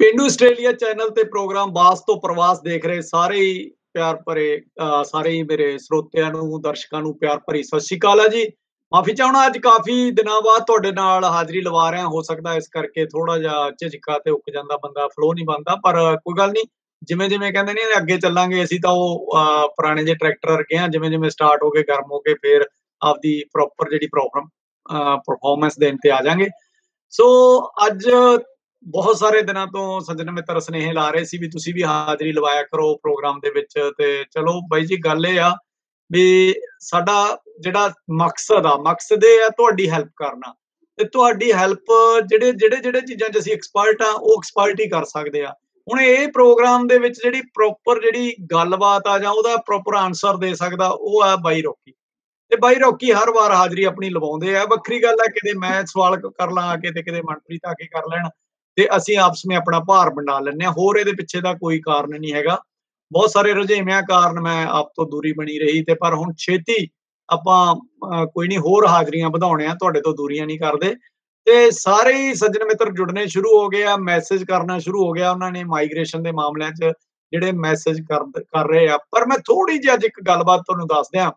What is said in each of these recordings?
पेंडू Australia channel ते programme वास तो प्रवास देख रहे सारे ही प्यार भरे सारे ही मेरे ਸਰੋਤਿਆਂ ਨੂੰ ਦਰਸ਼ਕਾਂ ਨੂੰ प्यार भरी सत श्री अकाल जी। माफी चाहना अज काफ़ी दिनों बाद तुहाडे नाल हाजरी लवा रहा, हो सकता इस करके थोड़ा जिहा झिझका ते उक जांदा बंदा, फ्लो नहीं बनता, पर कोई गल नहीं। जिमें जिमें कहते नहीं अगे चलांगे असीं तां ओह पुराने जे ट्रैक्टर वर्गे हां, जिमें जिमें स्टार्ट हो के गर्म हो के फिर आपदी प्रॉपर जिहड़ी परफॉर्मेंस देण ते आ जांगे। सो अज बहुत सारे दिनों तो सज्जन मित्र स्नेह ला रहे सी भी तुसीं भी हाजरी लवाया करो प्रोग्राम दे विच। ते चलो बाई जी गल ये आ भी साडा जिहड़ा मकसद आ, मकसद ये आ तुहाडी हैल्प करना ते तुहाडी हैल्प जिहड़े जिहड़े जिहड़े चीज़ां 'च असीं एक्सपर्ट आ ओह एक्सपर्ट ही कर सकदे आ। हुण ये प्रोग्राम दे विच जिहड़ी प्रॉपर जिहड़ी गलबात आ जां ओहदा प्रॉपर आंसर दे सकदा ओह आ बाई रोकी। ते बाई रोकी हर वार हाजरी अपनी लवाउंदे आ। वक्खरी गल आ किते मैं सवाल कर ला आके ते किते मनप्रीत आके कर लैण ते असीं आपस में अपना भार बंडा लैंदे हां। होर इहदे पिछे दा कोई कारण नहीं हैगा, बहुत सारे रुझेव्यां कारण मैं आप तो दूरी बनी रही ते पर हुण छेती आपां कोई नहीं होर हाजरियां वधाउणे आ, तुहाडे तो दूरियां नहीं करदे। ते सारे ही सज्जन मित्र जुड़ने शुरू हो गए आ, मैसेज करना शुरू हो गया। उन्होंने माइग्रेशन के मामलों 'च जिहड़े मैसेज कर रहे आ, पर मैं थोड़ी जी अज एक गलबात तुहानूं दस दिआं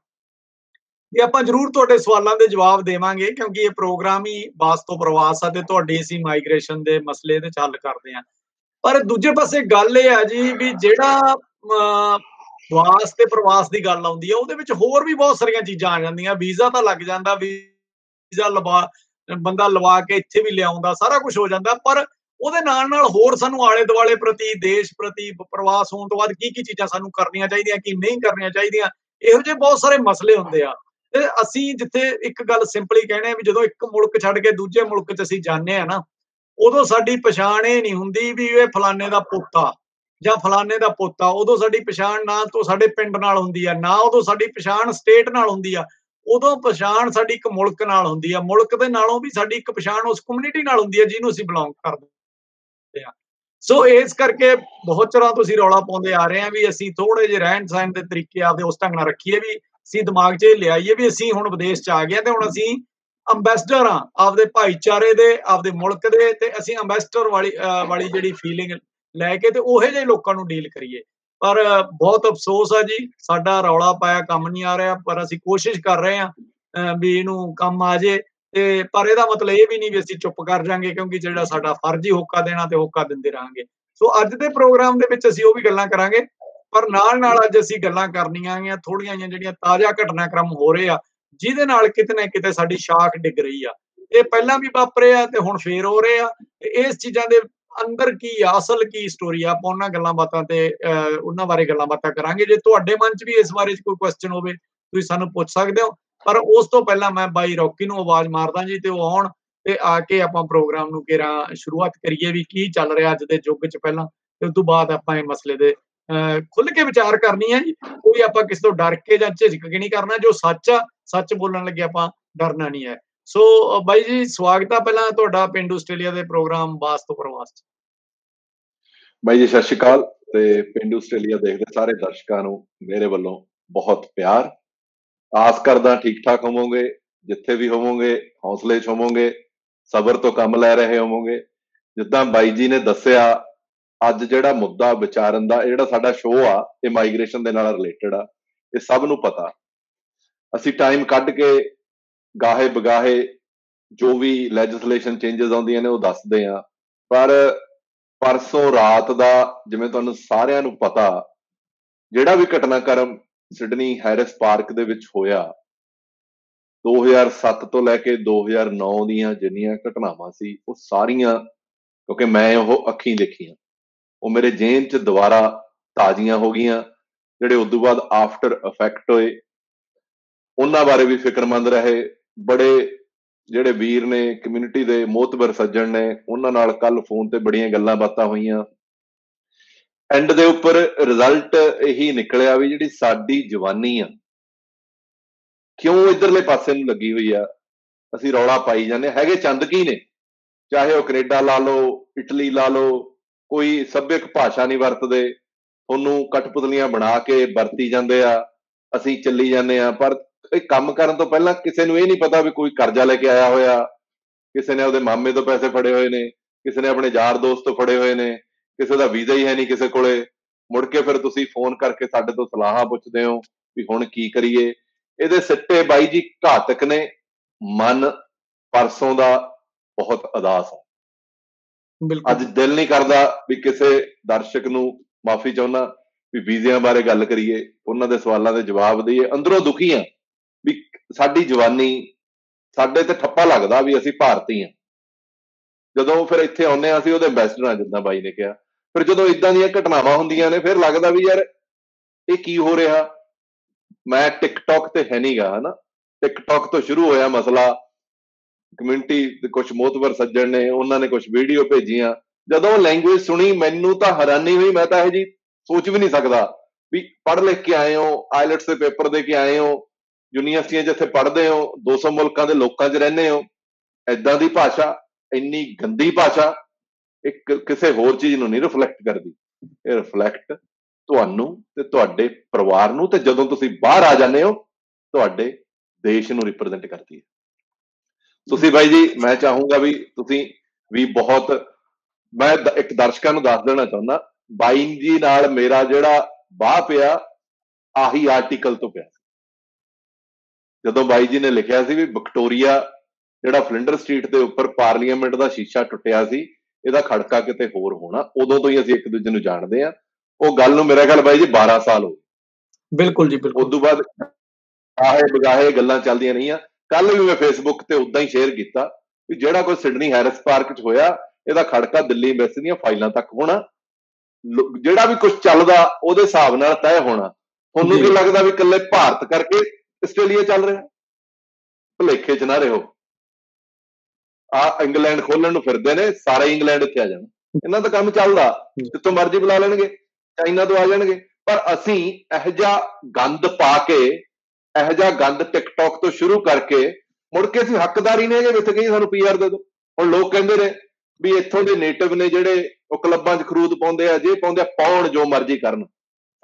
कि आपां जरूर तुहाडे सवालों के जवाब देवांगे, क्योंकि ये प्रोग्राम ही वास तो प्रवास आ ते तुहाडे असीं माइग्रेशन के मसले दे हल करदे आ। पर दूजे पासे गल ये आ जी भी जिहड़ा वास ते प्रवास की गल आउंदी आ उहदे विच होर भी बहुत सारियां चीज़ां आ जांदियां। वीज़ा तां लग जांदा, वीज़ा लवा बंदा लवा के इत्थे भी लिआउंदा, सारा कुछ हो जांदा, पर ਉਹਦੇ ਨਾਲ ਨਾਲ ਹੋਰ ਸਾਨੂੰ ਆਲੇ ਦੁਆਲੇ ਪ੍ਰਤੀ, ਦੇਸ਼ ਪ੍ਰਤੀ, ਪ੍ਰਵਾਸ ਹੋਣ ਤੋਂ ਬਾਅਦ ਕੀ ਕੀ ਚੀਜ਼ਾਂ ਸਾਨੂੰ ਕਰਨੀਆਂ ਚਾਹੀਦੀਆਂ, ਕੀ ਨਹੀਂ ਕਰਨੀਆਂ ਚਾਹੀਦੀਆਂ, ਇਹੋ ਜਿਹੇ ਬਹੁਤ ਸਾਰੇ ਮਸਲੇ ਹੁੰਦੇ ਆ। ਤੇ ਅਸੀਂ ਜਿੱਥੇ ਇੱਕ ਗੱਲ ਸਿੰਪਲੀ ਕਹਿਣੇ ਆ ਵੀ ਜਦੋਂ ਇੱਕ ਮੁਲਕ ਛੱਡ ਕੇ ਦੂਜੇ ਮੁਲਕ 'ਚ ਅਸੀਂ ਜਾਂਦੇ ਆ ਨਾ, ਉਦੋਂ ਸਾਡੀ ਪਛਾਣ ਇਹ ਨਹੀਂ ਹੁੰਦੀ ਵੀ ਇਹ ਫਲਾਣੇ ਦਾ ਪੋਤਾ ਜਾਂ ਫਲਾਣੇ ਦਾ ਪੋਤਾ। ਉਦੋਂ ਸਾਡੀ ਪਛਾਣ ਨਾ ਤੋਂ ਸਾਡੇ ਪਿੰਡ ਨਾਲ ਹੁੰਦੀ ਆ, ਨਾ ਉਦੋਂ ਸਾਡੀ ਪਛਾਣ ਸਟੇਟ ਨਾਲ ਹੁੰਦੀ ਆ, ਉਦੋਂ ਪਛਾਣ ਸਾਡੀ ਇੱਕ ਮੁਲਕ ਨਾਲ ਹੁੰਦੀ ਆ। ਮੁਲਕ ਦੇ ਨਾਲੋਂ ਵੀ ਸਾਡੀ ਇੱਕ ਪਛਾਣ ਉਸ ਕਮਿਊਨਿਟੀ ਨਾਲ ਹੁੰਦੀ ਆ ਜਿਹਨੂੰ ਅਸੀਂ ਬਿਲੋਂਗ ਕਰਦੇ ਆ। ਸੋ ਇਸ ਕਰਕੇ ਬਹੁਤ ਚਿਰਾਂ ਤੋਂ ਅਸੀਂ ਰੌਲਾ ਪਾਉਂਦੇ ਆ ਰਹੇ ਆ ਵੀ ਅਸੀਂ ਥੋੜੇ ਜਿਹੇ ਰਹਿਣ ਸਹਿਣ ਦੇ ਤਰੀਕੇ ਆਪਦੇ ਉਸ ਢੰਗ ਨਾਲ ਰੱਖੀਏ ਵੀ ਅਸੀਂ ਦਿਮਾਗ 'ਚ ਲਿਆਈਏ ਵੀ ਅਸੀਂ ਹੁਣ ਵਿਦੇਸ਼ 'ਚ ਆ ਗਏ ਤੇ ਹੁਣ ਅਸੀਂ ਅੰਬੈਸਡਰ ਆ ਆਪਦੇ ਭਾਈਚਾਰੇ ਦੇ, ਆਪਦੇ ਮੁਲਕ ਦੇ, ਤੇ ਅਸੀਂ ਅੰਬੈਸਡਰ ਵਾਲੀ ਜਿਹੜੀ ਫੀਲਿੰਗ ਲੈ ਕੇ ਤੇ ਉਹੋ ਜਿਹੇ ਲੋਕਾਂ ਨੂੰ ਡੀਲ ਕਰੀਏ। ਪਰ ਬਹੁਤ ਅਫਸੋਸ ਆ ਜੀ, ਸਾਡਾ ਰੌਲਾ ਪਾਇਆ ਕੰਮ ਨਹੀਂ ਆ ਰਿਹਾ, ਪਰ ਅਸੀਂ ਕੋਸ਼ਿਸ਼ ਕਰ ਰਹੇ ਆ ਵੀ ਇਹਨੂੰ ਕੰਮ ਆ ਜੇ। ਤੇ ਪਰ ਇਹਦਾ ਮਤਲਬ ਇਹ ਵੀ ਨਹੀਂ ਵੀ ਅਸੀਂ ਚੁੱਪ ਕਰ ਜਾਾਂਗੇ, ਕਿਉਂਕਿ ਜਿਹੜਾ ਸਾਡਾ ਫਰਜ਼ ਹੀ ਹੋਕਾ ਦੇਣਾ ਤੇ ਹੋਕਾ ਦਿੰਦੇ ਰਹਾਂਗੇ। ਸੋ ਅੱਜ ਦੇ ਪ੍ਰੋਗਰਾਮ ਦੇ ਵਿੱਚ ਅਸੀਂ ਉਹ ਵੀ ਗੱਲਾਂ ਕਰਾਂਗੇ, पर नाल-नाल अज असीं गल्लां करनियां आ थोड़ियां जिहियां जिहड़ियां ताज़ा घटनाक्रम हो रहे आ जिहदे नाल किते ना किते साडी शाख डिग रही आ। ये पहलां भी वापरे आ ते हुण फेर हो रहे आ। इस चीज़ां दे अंदर की असल की स्टोरी आ, आपां उन्हां गल्लां बातां ते उन्हां बारे गल्लां बातां करांगे। जे तुहाडे मन 'च भी इस बारे 'च कोई कुएश्चन होवे तुसीं सानूं पुछ सकदे हो, पर उस तो पहलां मैं बाई रॉकी नूं आवाज़ मारदा जी ते ओह आउण ते आके आपां प्रोग्राम नूं किरां शुरुआत करिए भी की चल रिहा अज दे युग 'च। पहलां ते उस तों बाद आपां इस मसले दे खुल के विचार करनी है जी। कोई आप किसी तो डर के झिझक के नहीं करना, जो सच आ सच बोलने लगे आप डरना नहीं है। सो बाई जी स्वागत है पहला तुहाडा पेंडू ਆਸਟ੍ਰੇਲੀਆ दे प्रोग्राम वास तो प्रवास। बाई जी सत श्री अकाल। ते पेंडू ਆਸਟ੍ਰੇਲੀਆ देखते सारे दर्शकों नूं मेरे वालों बहुत प्यार। आस करदा ठीक ठाक होवोंगे, जिथे भी होवोंगे हौसले च होवोंगे, सबर तो कम लै रहे होवोंगे। जिद्दां बाई जी ने दस्सिया ਅੱਜ ਜਿਹੜਾ ਮੁੱਦਾ ਵਿਚਾਰਨ ਦਾ ਜਿਹੜਾ ਸਾਡਾ ਸ਼ੋਅ ਆ ਇਹ ਮਾਈਗ੍ਰੇਸ਼ਨ ਦੇ ਨਾਲ ਰਿਲੇਟਡ ਆ, ਇਹ ਸਭ ਨੂੰ ਪਤਾ। ਅਸੀਂ ਟਾਈਮ ਕੱਢ ਕੇ ਗਾਹੇ ਬਗਾਹੇ ਜੋ ਵੀ ਲੈਜਿਸਲੇਸ਼ਨ ਚੇਂਜਸ ਆਉਂਦੀਆਂ ਨੇ ਉਹ ਦੱਸਦੇ ਆ, ਪਰ ਪਰਸੋਂ ਰਾਤ ਦਾ ਜਿਵੇਂ ਤੁਹਾਨੂੰ ਸਾਰਿਆਂ ਨੂੰ ਪਤਾ ਜਿਹੜਾ ਵੀ ਘਟਨਾਕ੍ਰਮ ਸਿਡਨੀ ਹੈਰਿਸ ਪਾਰਕ ਦੇ ਵਿੱਚ ਹੋਇਆ 2007 ਤੋਂ ਲੈ ਕੇ 2009 ਦੀਆਂ ਜਿੰਨੀਆਂ ਘਟਨਾਵਾਂ ਸੀ ਉਹ ਸਾਰੀਆਂ, ਕਿਉਂਕਿ ਮੈਂ ਉਹ ਅੱਖੀਂ ਦੇਖੀਆਂ, ਉਹ ਮੇਰੇ ਜੇਨ 'ਚ ਦੁਬਾਰਾ ਤਾਜ਼ੀਆਂ ਹੋ ਗਈਆਂ। ਜਿਹੜੇ ਉਸ ਤੋਂ ਬਾਅਦ ਆਫਟਰ ਇਫੈਕਟ ਹੋਏ ਉਹਨਾਂ ਬਾਰੇ ਵੀ ਫਿਕਰਮੰਦ ਰਹੇ। ਬੜੇ ਜਿਹੜੇ ਵੀਰ ਨੇ ਕਮਿਊਨਿਟੀ ਦੇ ਮੋਹਤਬਰ ਸੱਜਣ ਨੇ ਉਹਨਾਂ ਨਾਲ ਕੱਲ ਫੋਨ ਤੇ ਬੜੀਆਂ ਗੱਲਾਂ ਬਾਤਾਂ ਹੋਈਆਂ। ਐਂਡ ਦੇ ਉੱਪਰ ਰਿਜ਼ਲਟ ਇਹੀ ਨਿਕਲਿਆ ਵੀ ਜਿਹੜੀ ਸਾਡੀ ਜਵਾਨੀ ਆ ਕਿਉਂ ਇਧਰਲੇ ਪਾਸੇ ਨੂੰ ਲੱਗੀ ਹੋਈ ਆ। ਅਸੀਂ ਰੌਲਾ ਪਾਈ ਜਾਂਦੇ ਹੈਗੇ ਚੰਦ ਕੀ ਨੇ, ਚਾਹੇ ਉਹ ਕੈਨੇਡਾ ਲਾ ਲਓ, ਇਟਲੀ ਲਾ ਲਓ, ਕੋਈ ਸੱਭਿਅਕ ਭਾਸ਼ਾ ਨਹੀਂ ਵਰਤਦੇ, ਤੁਹਾਨੂੰ ਕਟਪੁਤਲੀਆਂ ਬਣਾ ਕੇ ਵਰਤੀ ਜਾਂਦੇ ਆ, ਅਸੀਂ ਚੱਲੀ ਜਾਂਦੇ ਆ। ਪਰ ਇਹ ਕੰਮ ਕਰਨ ਤੋਂ ਪਹਿਲਾਂ ਕਿਸੇ ਨੂੰ ਇਹ ਨਹੀਂ ਪਤਾ ਵੀ ਕੋਈ ਕਰਜ਼ਾ ਲੈ ਕੇ ਆਇਆ ਹੋਇਆ, ਕਿਸੇ ਨੇ ਉਹਦੇ ਮਾਮੇ ਤੋਂ ਪੈਸੇ ਫੜੇ ਹੋਏ ਨੇ, ਕਿਸੇ ਨੇ ਆਪਣੇ ਯਾਰ ਦੋਸਤ ਤੋਂ ਫੜੇ ਹੋਏ ਨੇ, किसी का वीजा ही है नहीं किसी को, मुड़ के फिर तुसी फोन करके साडे तो सलाहां पुछदे हो भी हुण की करिए। इहदे सिट्टे बाई जी घातक ने, मन परसों दा बहुत अदास है, अज दिल नहीं करदा भी किसी दर्शक नूं माफी चाहुंदा भी वीज़ियां बारे गल करिए, उन्हां दे सवालां दे जवाब दईए, अंदरों दुखी हां भी साडी जवानी साडे ते ठप्पा लगदा भी असीं भारती हां। जदों फिर इत्थे आउंदे हां असीं उहदे एंबैसडर हां, जिद्दां बाई ने किहा, फिर जो इदां दी घटनावां हुंदियां ने फिर लगता भी यार ये की हो रहा। मैं टिकटॉक ते है नहीं गा, है ना, टिकटॉक तो शुरू होया मसला, कम्यूनिटी कुछ मोतबर सज्जन ने उन्होंने कुछ वीडियो भेजिया, जदों लैंगुएज सुनी मैनू तो हैरानी हुई, मैं तो यह जी सोच भी नहीं सकता भी पढ़ लिख के आए हो, आइलट्स के पेपर दे के आए हो, यूनिवर्सिटियां जिथे पढ़ते हो, 200 मुल्कों के लोगों च रहने हो, इदां दी भाषा, इन्नी गंदी भाषा एक किसी होर चीज नूं नहीं रिफ्लैक्ट करती, ये रिफ्लैक्ट तुहानूं ते तुहाडे परिवार नूं ते जदों तुसीं बाहर आ जांदे हो तुहाडे देश नूं रिप्रेजेंट करती है। तुसीं भाई जी मैं चाहूंगा भी तुसीं भी बहुत, मैं एक दर्शकां नूं दस देना चाहुंदा बाई जी नाल मेरा जिहड़ा वाह पिया आही आर्टिकल तो पिया, जदों बाई जी ने लिखिया सी भी विक्टोरिया जिहड़ा फ्लिंडर स्ट्रीट के उपर पार्लीमेंट का शीशा टुटिया सी, ਇਹਦਾ ਖੜਕਾ ਕਿਤੇ ਹੋਰ ਹੋਣਾ, ਉਦੋਂ ਤੋਂ ਹੀ ਅਸੀਂ ਇੱਕ ਦੂਜੇ ਨੂੰ ਜਾਣਦੇ ਆ। ਉਹ ਗੱਲ ਨੂੰ ਮੇਰੇ ਖਿਆਲ ਬਾਈ ਜੀ 12 ਸਾਲ ਹੋ ਗਏ। ਬਿਲਕੁਲ ਜੀ ਬਿਲਕੁਲ। ਉਦੋਂ ਬਾਅਦ ਆਹੇ ਬਗਾਹੇ ਗੱਲਾਂ ਚੱਲਦੀਆਂ ਰਹੀਆਂ। ਕੱਲ ਵੀ ਮੈਂ ਫੇਸਬੁੱਕ ਤੇ ਉਦਾਂ ਹੀ ਸ਼ੇਅਰ ਕੀਤਾ ਕਿ ਜਿਹੜਾ ਕੋਈ ਸਿਡਨੀ ਹੈਰਿਸ ਪਾਰਕ 'ਚ ਹੋਇਆ ਇਹਦਾ ਖੜਕਾ ਦਿੱਲੀ ਐਮਬੈਸੀ ਦੀਆਂ ਫਾਈਲਾਂ ਤੱਕ ਹੋਣਾ, ਜਿਹੜਾ ਵੀ ਕੁਝ ਚੱਲਦਾ ਉਹਦੇ ਹਿਸਾਬ ਨਾਲ ਤੈਅ ਹੋਣਾ। ਤੁਹਾਨੂੰ ਕੀ ਲੱਗਦਾ ਵੀ ਇਕੱਲੇ ਭਾਰਤ ਕਰਕੇ ਆਸਟ੍ਰੇਲੀਆ ਚੱਲ ਰਿਹਾ? ਭੁਲੇਖੇ 'ਚ ਨਾ ਰਹੋ। इंग्लैंड खोलण नूं फिरदे ने सारे, इंग्लैंड इत्थे आ जाण, इन्हां दा काम चलदा, जित्थों मर्जी बुला लेणगे, चाइना तो आ जाणगे, पर असीं इहो जिहा गंद पा के, इहो जिहा गंद टिकटॉक तो शुरू करके मुड़ के असीं हकदारी ने जे विच कही सानूं पीआर दे दो। हुण लोक कहिंदे ने भी इत्थों दे नेटिव ने जिहड़े ओह क्लब्बां 'च खरूद पाउंदे आ, जे पाउंदे आ, पाउण जो मर्जी करन।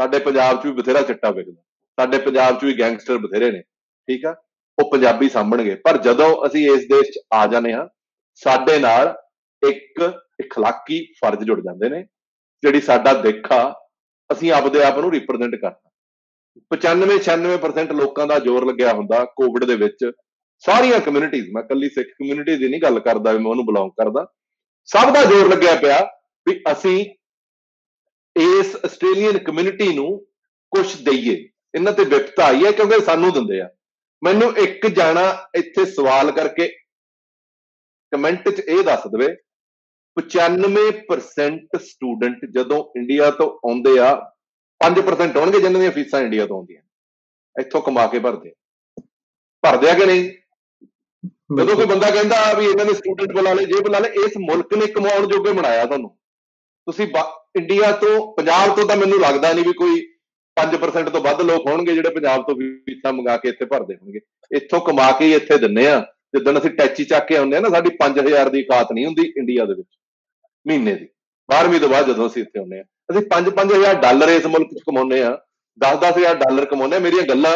साडे पंजाब 'च भी बथेरा चिट्टा विकदा, साडे पंजाब 'च भी गैंगस्टर बथेरे ने, ठीक आ, ओह पंजाबी सामभणगे, पर जदों असीं इस देश 'च आ जांदे हां साडे नाल एक इखलाकी फर्ज जुड़ जाते हैं, जिहड़ी साडा देखा असीं आपदे आप नूं रिप्रेजेंट करना। 95-96% लोगों का जोर लग्या हुंदा कोविड दे विच, सारियां कम्यूनिटीज, मैं कल्ली सिख कम्यूनिटी की नहीं गल करदा भी मैं उहनूं बिलोंग करदा, सब का जोर लग्या पिया भी असीं इस आस्ट्रेलीयन कम्यूनिटी नूं कुछ दईए, इन्हां ते विपता आई है क्योंकि सानूं दिंदे आ। मैनूं एक जाना इत्थे सवाल करके कमेंट च यह दस दे 95% स्टूडेंट जदों इंडिया तो आउंदे आ, 5% होणगे जिन्हां दी फीसां इंडिया तो आउंदियां, इत्थों कमा के भरदे आ कि नहीं। जदों कोई बंदा कहंदा भी इन्हां ने स्टूडेंट बुला ले, जे बुला ले, इस मुल्क ने कमाउण जोगे बनाया तुहानूं, तुसीं इंडिया तो, पंजाब तो तां मैनूं लगदा नहीं भी कोई 5% तो वध लोग होणगे जिहड़े पंजाब तो फीसां मंगा के इत्थे भरदे होणगे, इत्थों कमा के ही इत्थे दिंने आ। जिदन असीं टैची चक के आउंदे ना, साडी 5000 की औकात नहीं हुंदी इंडिया दे विच महीने की, 12वीं तो बाद जदों असीं इत्थे आउंदे आ असीं $5-5,000 इस मुल्क च कमाउने आ, $10-10,000 कमाउने। मेरियां गल्लां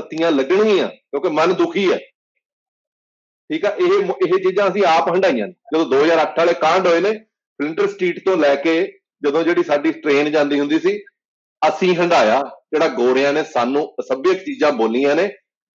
पत्तियां लगणगीਆਂ क्योंकि मन दुखी है, ठीक है। ਇਹ ਚੀਜ਼ਾं असीं आप हंडाइयां ने। जदों 2008 वाले कांड होए ने, ਫਲਿੰਡਰ ਸਟਰੀਟ तो लैके जदों ਜਿਹੜੀ ਸਾਡੀ ट्रेन ਜਾਂਦੀ ਹੁੰਦੀ ਸੀ ਅਸੀਂ ਹੰਡਾਇਆ, ਜਿਹੜਾ ਗੋਰਿਆਂ ਨੇ ਸਾਨੂੰ ਅਸਭਿਅਕ ਚੀਜ਼ਾਂ ਬੋਲੀਆਂ ਨੇ,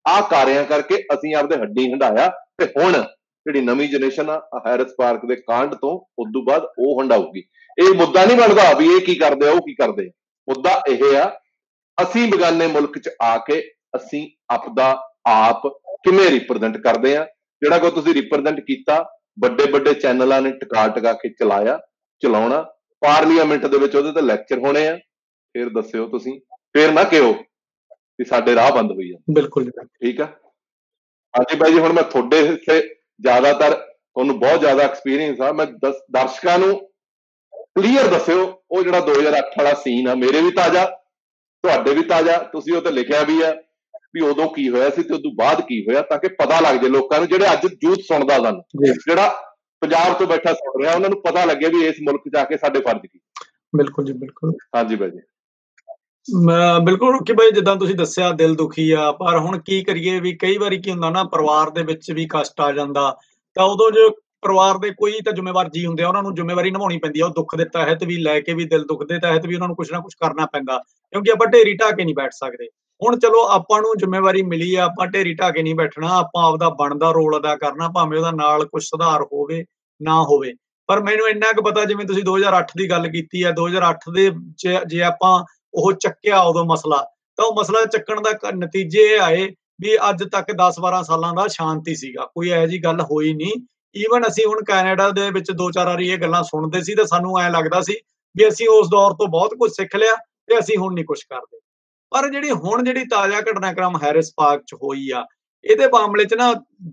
आ कार्या करके असीं आपदे हड्डी हंडाया ते हुण जिहड़ी नवीं जनरेशन आ हैरिस पार्क दे कांड तो उदों बाद ओह हंडाऊगी। इह मुद्दा नहीं बनदा भी इह की करदे आ, ओह की करदे आ, मुद्दा इह आ असीं बेगाने मुल्क च आके असीं आपदा आप किवें रिप्रेजेंट करदे आ। जिहड़ा को तुसीं रिप्रेजेंट कीता, ਵੱਡੇ ਵੱਡੇ ਚੈਨਲਾਂ ਨੇ ਟਿਕਾ ਕੇ ਚਲਾਉਣਾ, ਪਾਰਲੀਮੈਂਟ ਦੇ ਵਿੱਚ ਉਹਦੇ ਤੇ ਲੈਕਚਰ ਹੋਣੇ ਆ, ਫਿਰ ਦੱਸਿਓ ਤੁਸੀਂ, ਫਿਰ ਨਾ ਕਿਹੋ साडे राह बंद हुई है। बिल्कुल ठीक है। हांजी भाई जी, हुण मैं थोड़े हिस्से ज्यादातर तुहानूं बहुत ज्यादा एक्सपीरियंस आ, मैं दर्शकां नूं क्लीयर दस्सिओ वो जिहड़ा 2008 वाला सीन आ, मेरे भी ताजा तुहाडे भी ताजा, तुसीं उह ते लिखिआ भी आ भी उदों की होया सी ते उदों बाद की होया, ताकि पता लग जाए लोकां नूं, जिहड़े अज यूथ सुणदा सन, जिहड़ा पंजाब तो बैठा सुण रिहा, उहनां नूं पता लगे भी इस मुल्क च आके साडे फर्ज की। बिल्कुल जी बिल्कुल। हांजी भाई जी बिल्कुल कि भाई जिदा तुसीं दस्सिआ दिल दुखी आ, पर हुण की करिए भी, कई बारी की हुंदा ना परिवार दे विच भी कष्ट आ जांदा, तां उदों जो परिवार के कोई तो जिम्मेवार जी होंगे, उन्होंने जिम्मेवारी निभानी पैंदी है। दुख के तहत भी लैके भी दिल दुख के तहत भी उन्होंने कुछ ना कुछ करना पैंदा, क्योंकि आप ढेरी ढा के नहीं बैठ सकते। हुण चलो आपां नूं जिम्मेवारी मिली है, आपां ढेरी ढा के नहीं बैठना, आपां आपदा बनदा रोल अदा करना, भावें उहदा नाल कुछ सुधार होवे ना होवे। पर मैनूं इन्ना कि पता, जिवें तुसीं 2008 की गल कीती है, 2008 दे जे आपां ओह चक्किया उदों मसला, तां ओह मसला चक्कण दा नतीजे आए भी अज तक 10-12 सालां दा शांति सीगा, कोई इहो जी गल होई नहीं। ईवन असीं हुण कैनेडा दे विच 2-4 वारी इह गल्लां सुणदे सी तां सानूं ऐ लगदा सी भी असीं उस दौर तों बहुत कुछ सिੱਖ लिਆ ते असीं हुण नहीं कुछ करदे। पर जिहड़ी हुण जिहड़ी ताज़ा घटनाक्रम हैरिस पार्क च होई आ, इहदे मामले च ना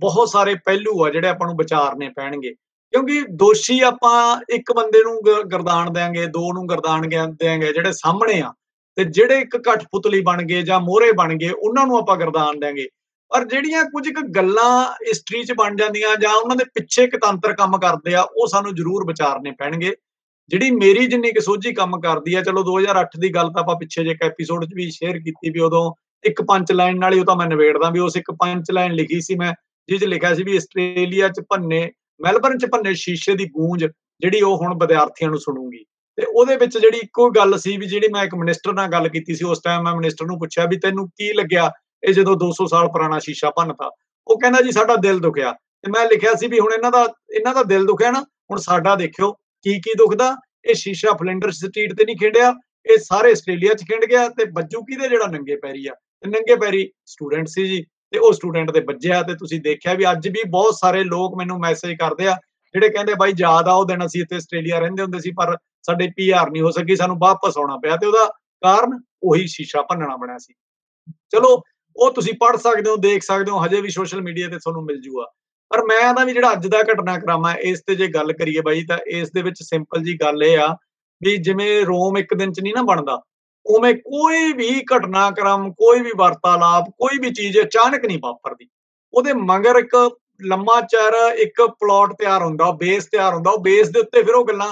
बहुत सारे पहलू आ जिहड़े आपां नूं विचारने पैणगे, क्योंकि दोषी आपां एक बंदे नूं गर्दान देंगे, दो नूं गर्दान देंगे जिहड़े सामणे आ, ते जिहड़े एक कठपुतली बन गए जां मोहरे बन गए उन्हां नूं आपां गर्दान देंगे। पर जिहड़ियां कुछ एक गल्लां हिस्टरी च बन जांदियां जां उन्हां दे पिछे एक तंत्र काम करदे आ, ओह सानूं जरूर विचारने पैणगे। जिहड़ी मेरी जिन्नी कि सोझी काम करती है, चलो 2008 की गल तो आप पिछे जे एपीसोड भी शेयर की भी उदों एक पंच लाइन नाल ही मैं नवेड़दा भी, उस एक पंच लाइन लिखी सी मैं जिस लिखा सी भी आस्ट्रेलिया च भन्ने मेलबर्न च भन्ने शीशे की गूंज जिहड़ी ओह हुण विद्यार्थियों नूं सुणूगी। ते ओहदे विच जिहड़ी इक्को गल सी भी जिहड़ी मैं एक मिनिस्टर नाल गल कीती सी, उस टाइम मैं मिनिस्टर नूं पुछिया भी तैनूं की लग्या ये जदों 200 साल पुराना शीशा भन्नता, ओह कहंदा जी साडा दिल दुखिया। ते मैं लिखिया सी भी हुण इन्हां दा दिल दुखिया ना, हुण साडा देखियो की दुखदा, यह शीशा फलिंडर स्ट्रीट ते नहीं खेडिया, यह सारे आस्ट्रेलिया च खेड गया। ते बज्जू किहदे जिहड़ा नंगे पैरी आ, ते नंगे पैरी स्टूडेंट सी जी, ते उह स्टूडेंट दे बज्जिया। ते तुसीं देखिया भी अज भी बहुत सारे लोग मैनूं मैसेज करदे आ जिहड़े कहंदे बाई याद आ उह दिन असीं इत्थे आस्ट्रेलिया रहिंदे हुंदे सी पर साडे पीआर नहीं हो सकी, सानूं वापस आउणा पिया, ते उहदा कारण उही शीशा भन्नणा बणिया सी। चलो उह तुसीं पढ़ सकदे हो, देख सकदे हो, हजे भी सोशल मीडिया ते तुहानूं मिल जूगा। पर मैं कहना भी जिहड़ा अज दा घटनाक्रम है इस ते जे गल करिए बाई तां इस दे विच सिंपल जी गल इह आ भी जिवें रोम एक दिन च नहीं ना बनदा, उवें कोई भी घटनाक्रम, कोई भी वार्तालाप, कोई भी चीज़ अचानक नहीं वापरदी। उहदे मगर एक लम्मा चर एक प्लॉट तैयार हुंदा, बेस तैयार हुंदा, बेस दे उत्ते फिर उह गल्लां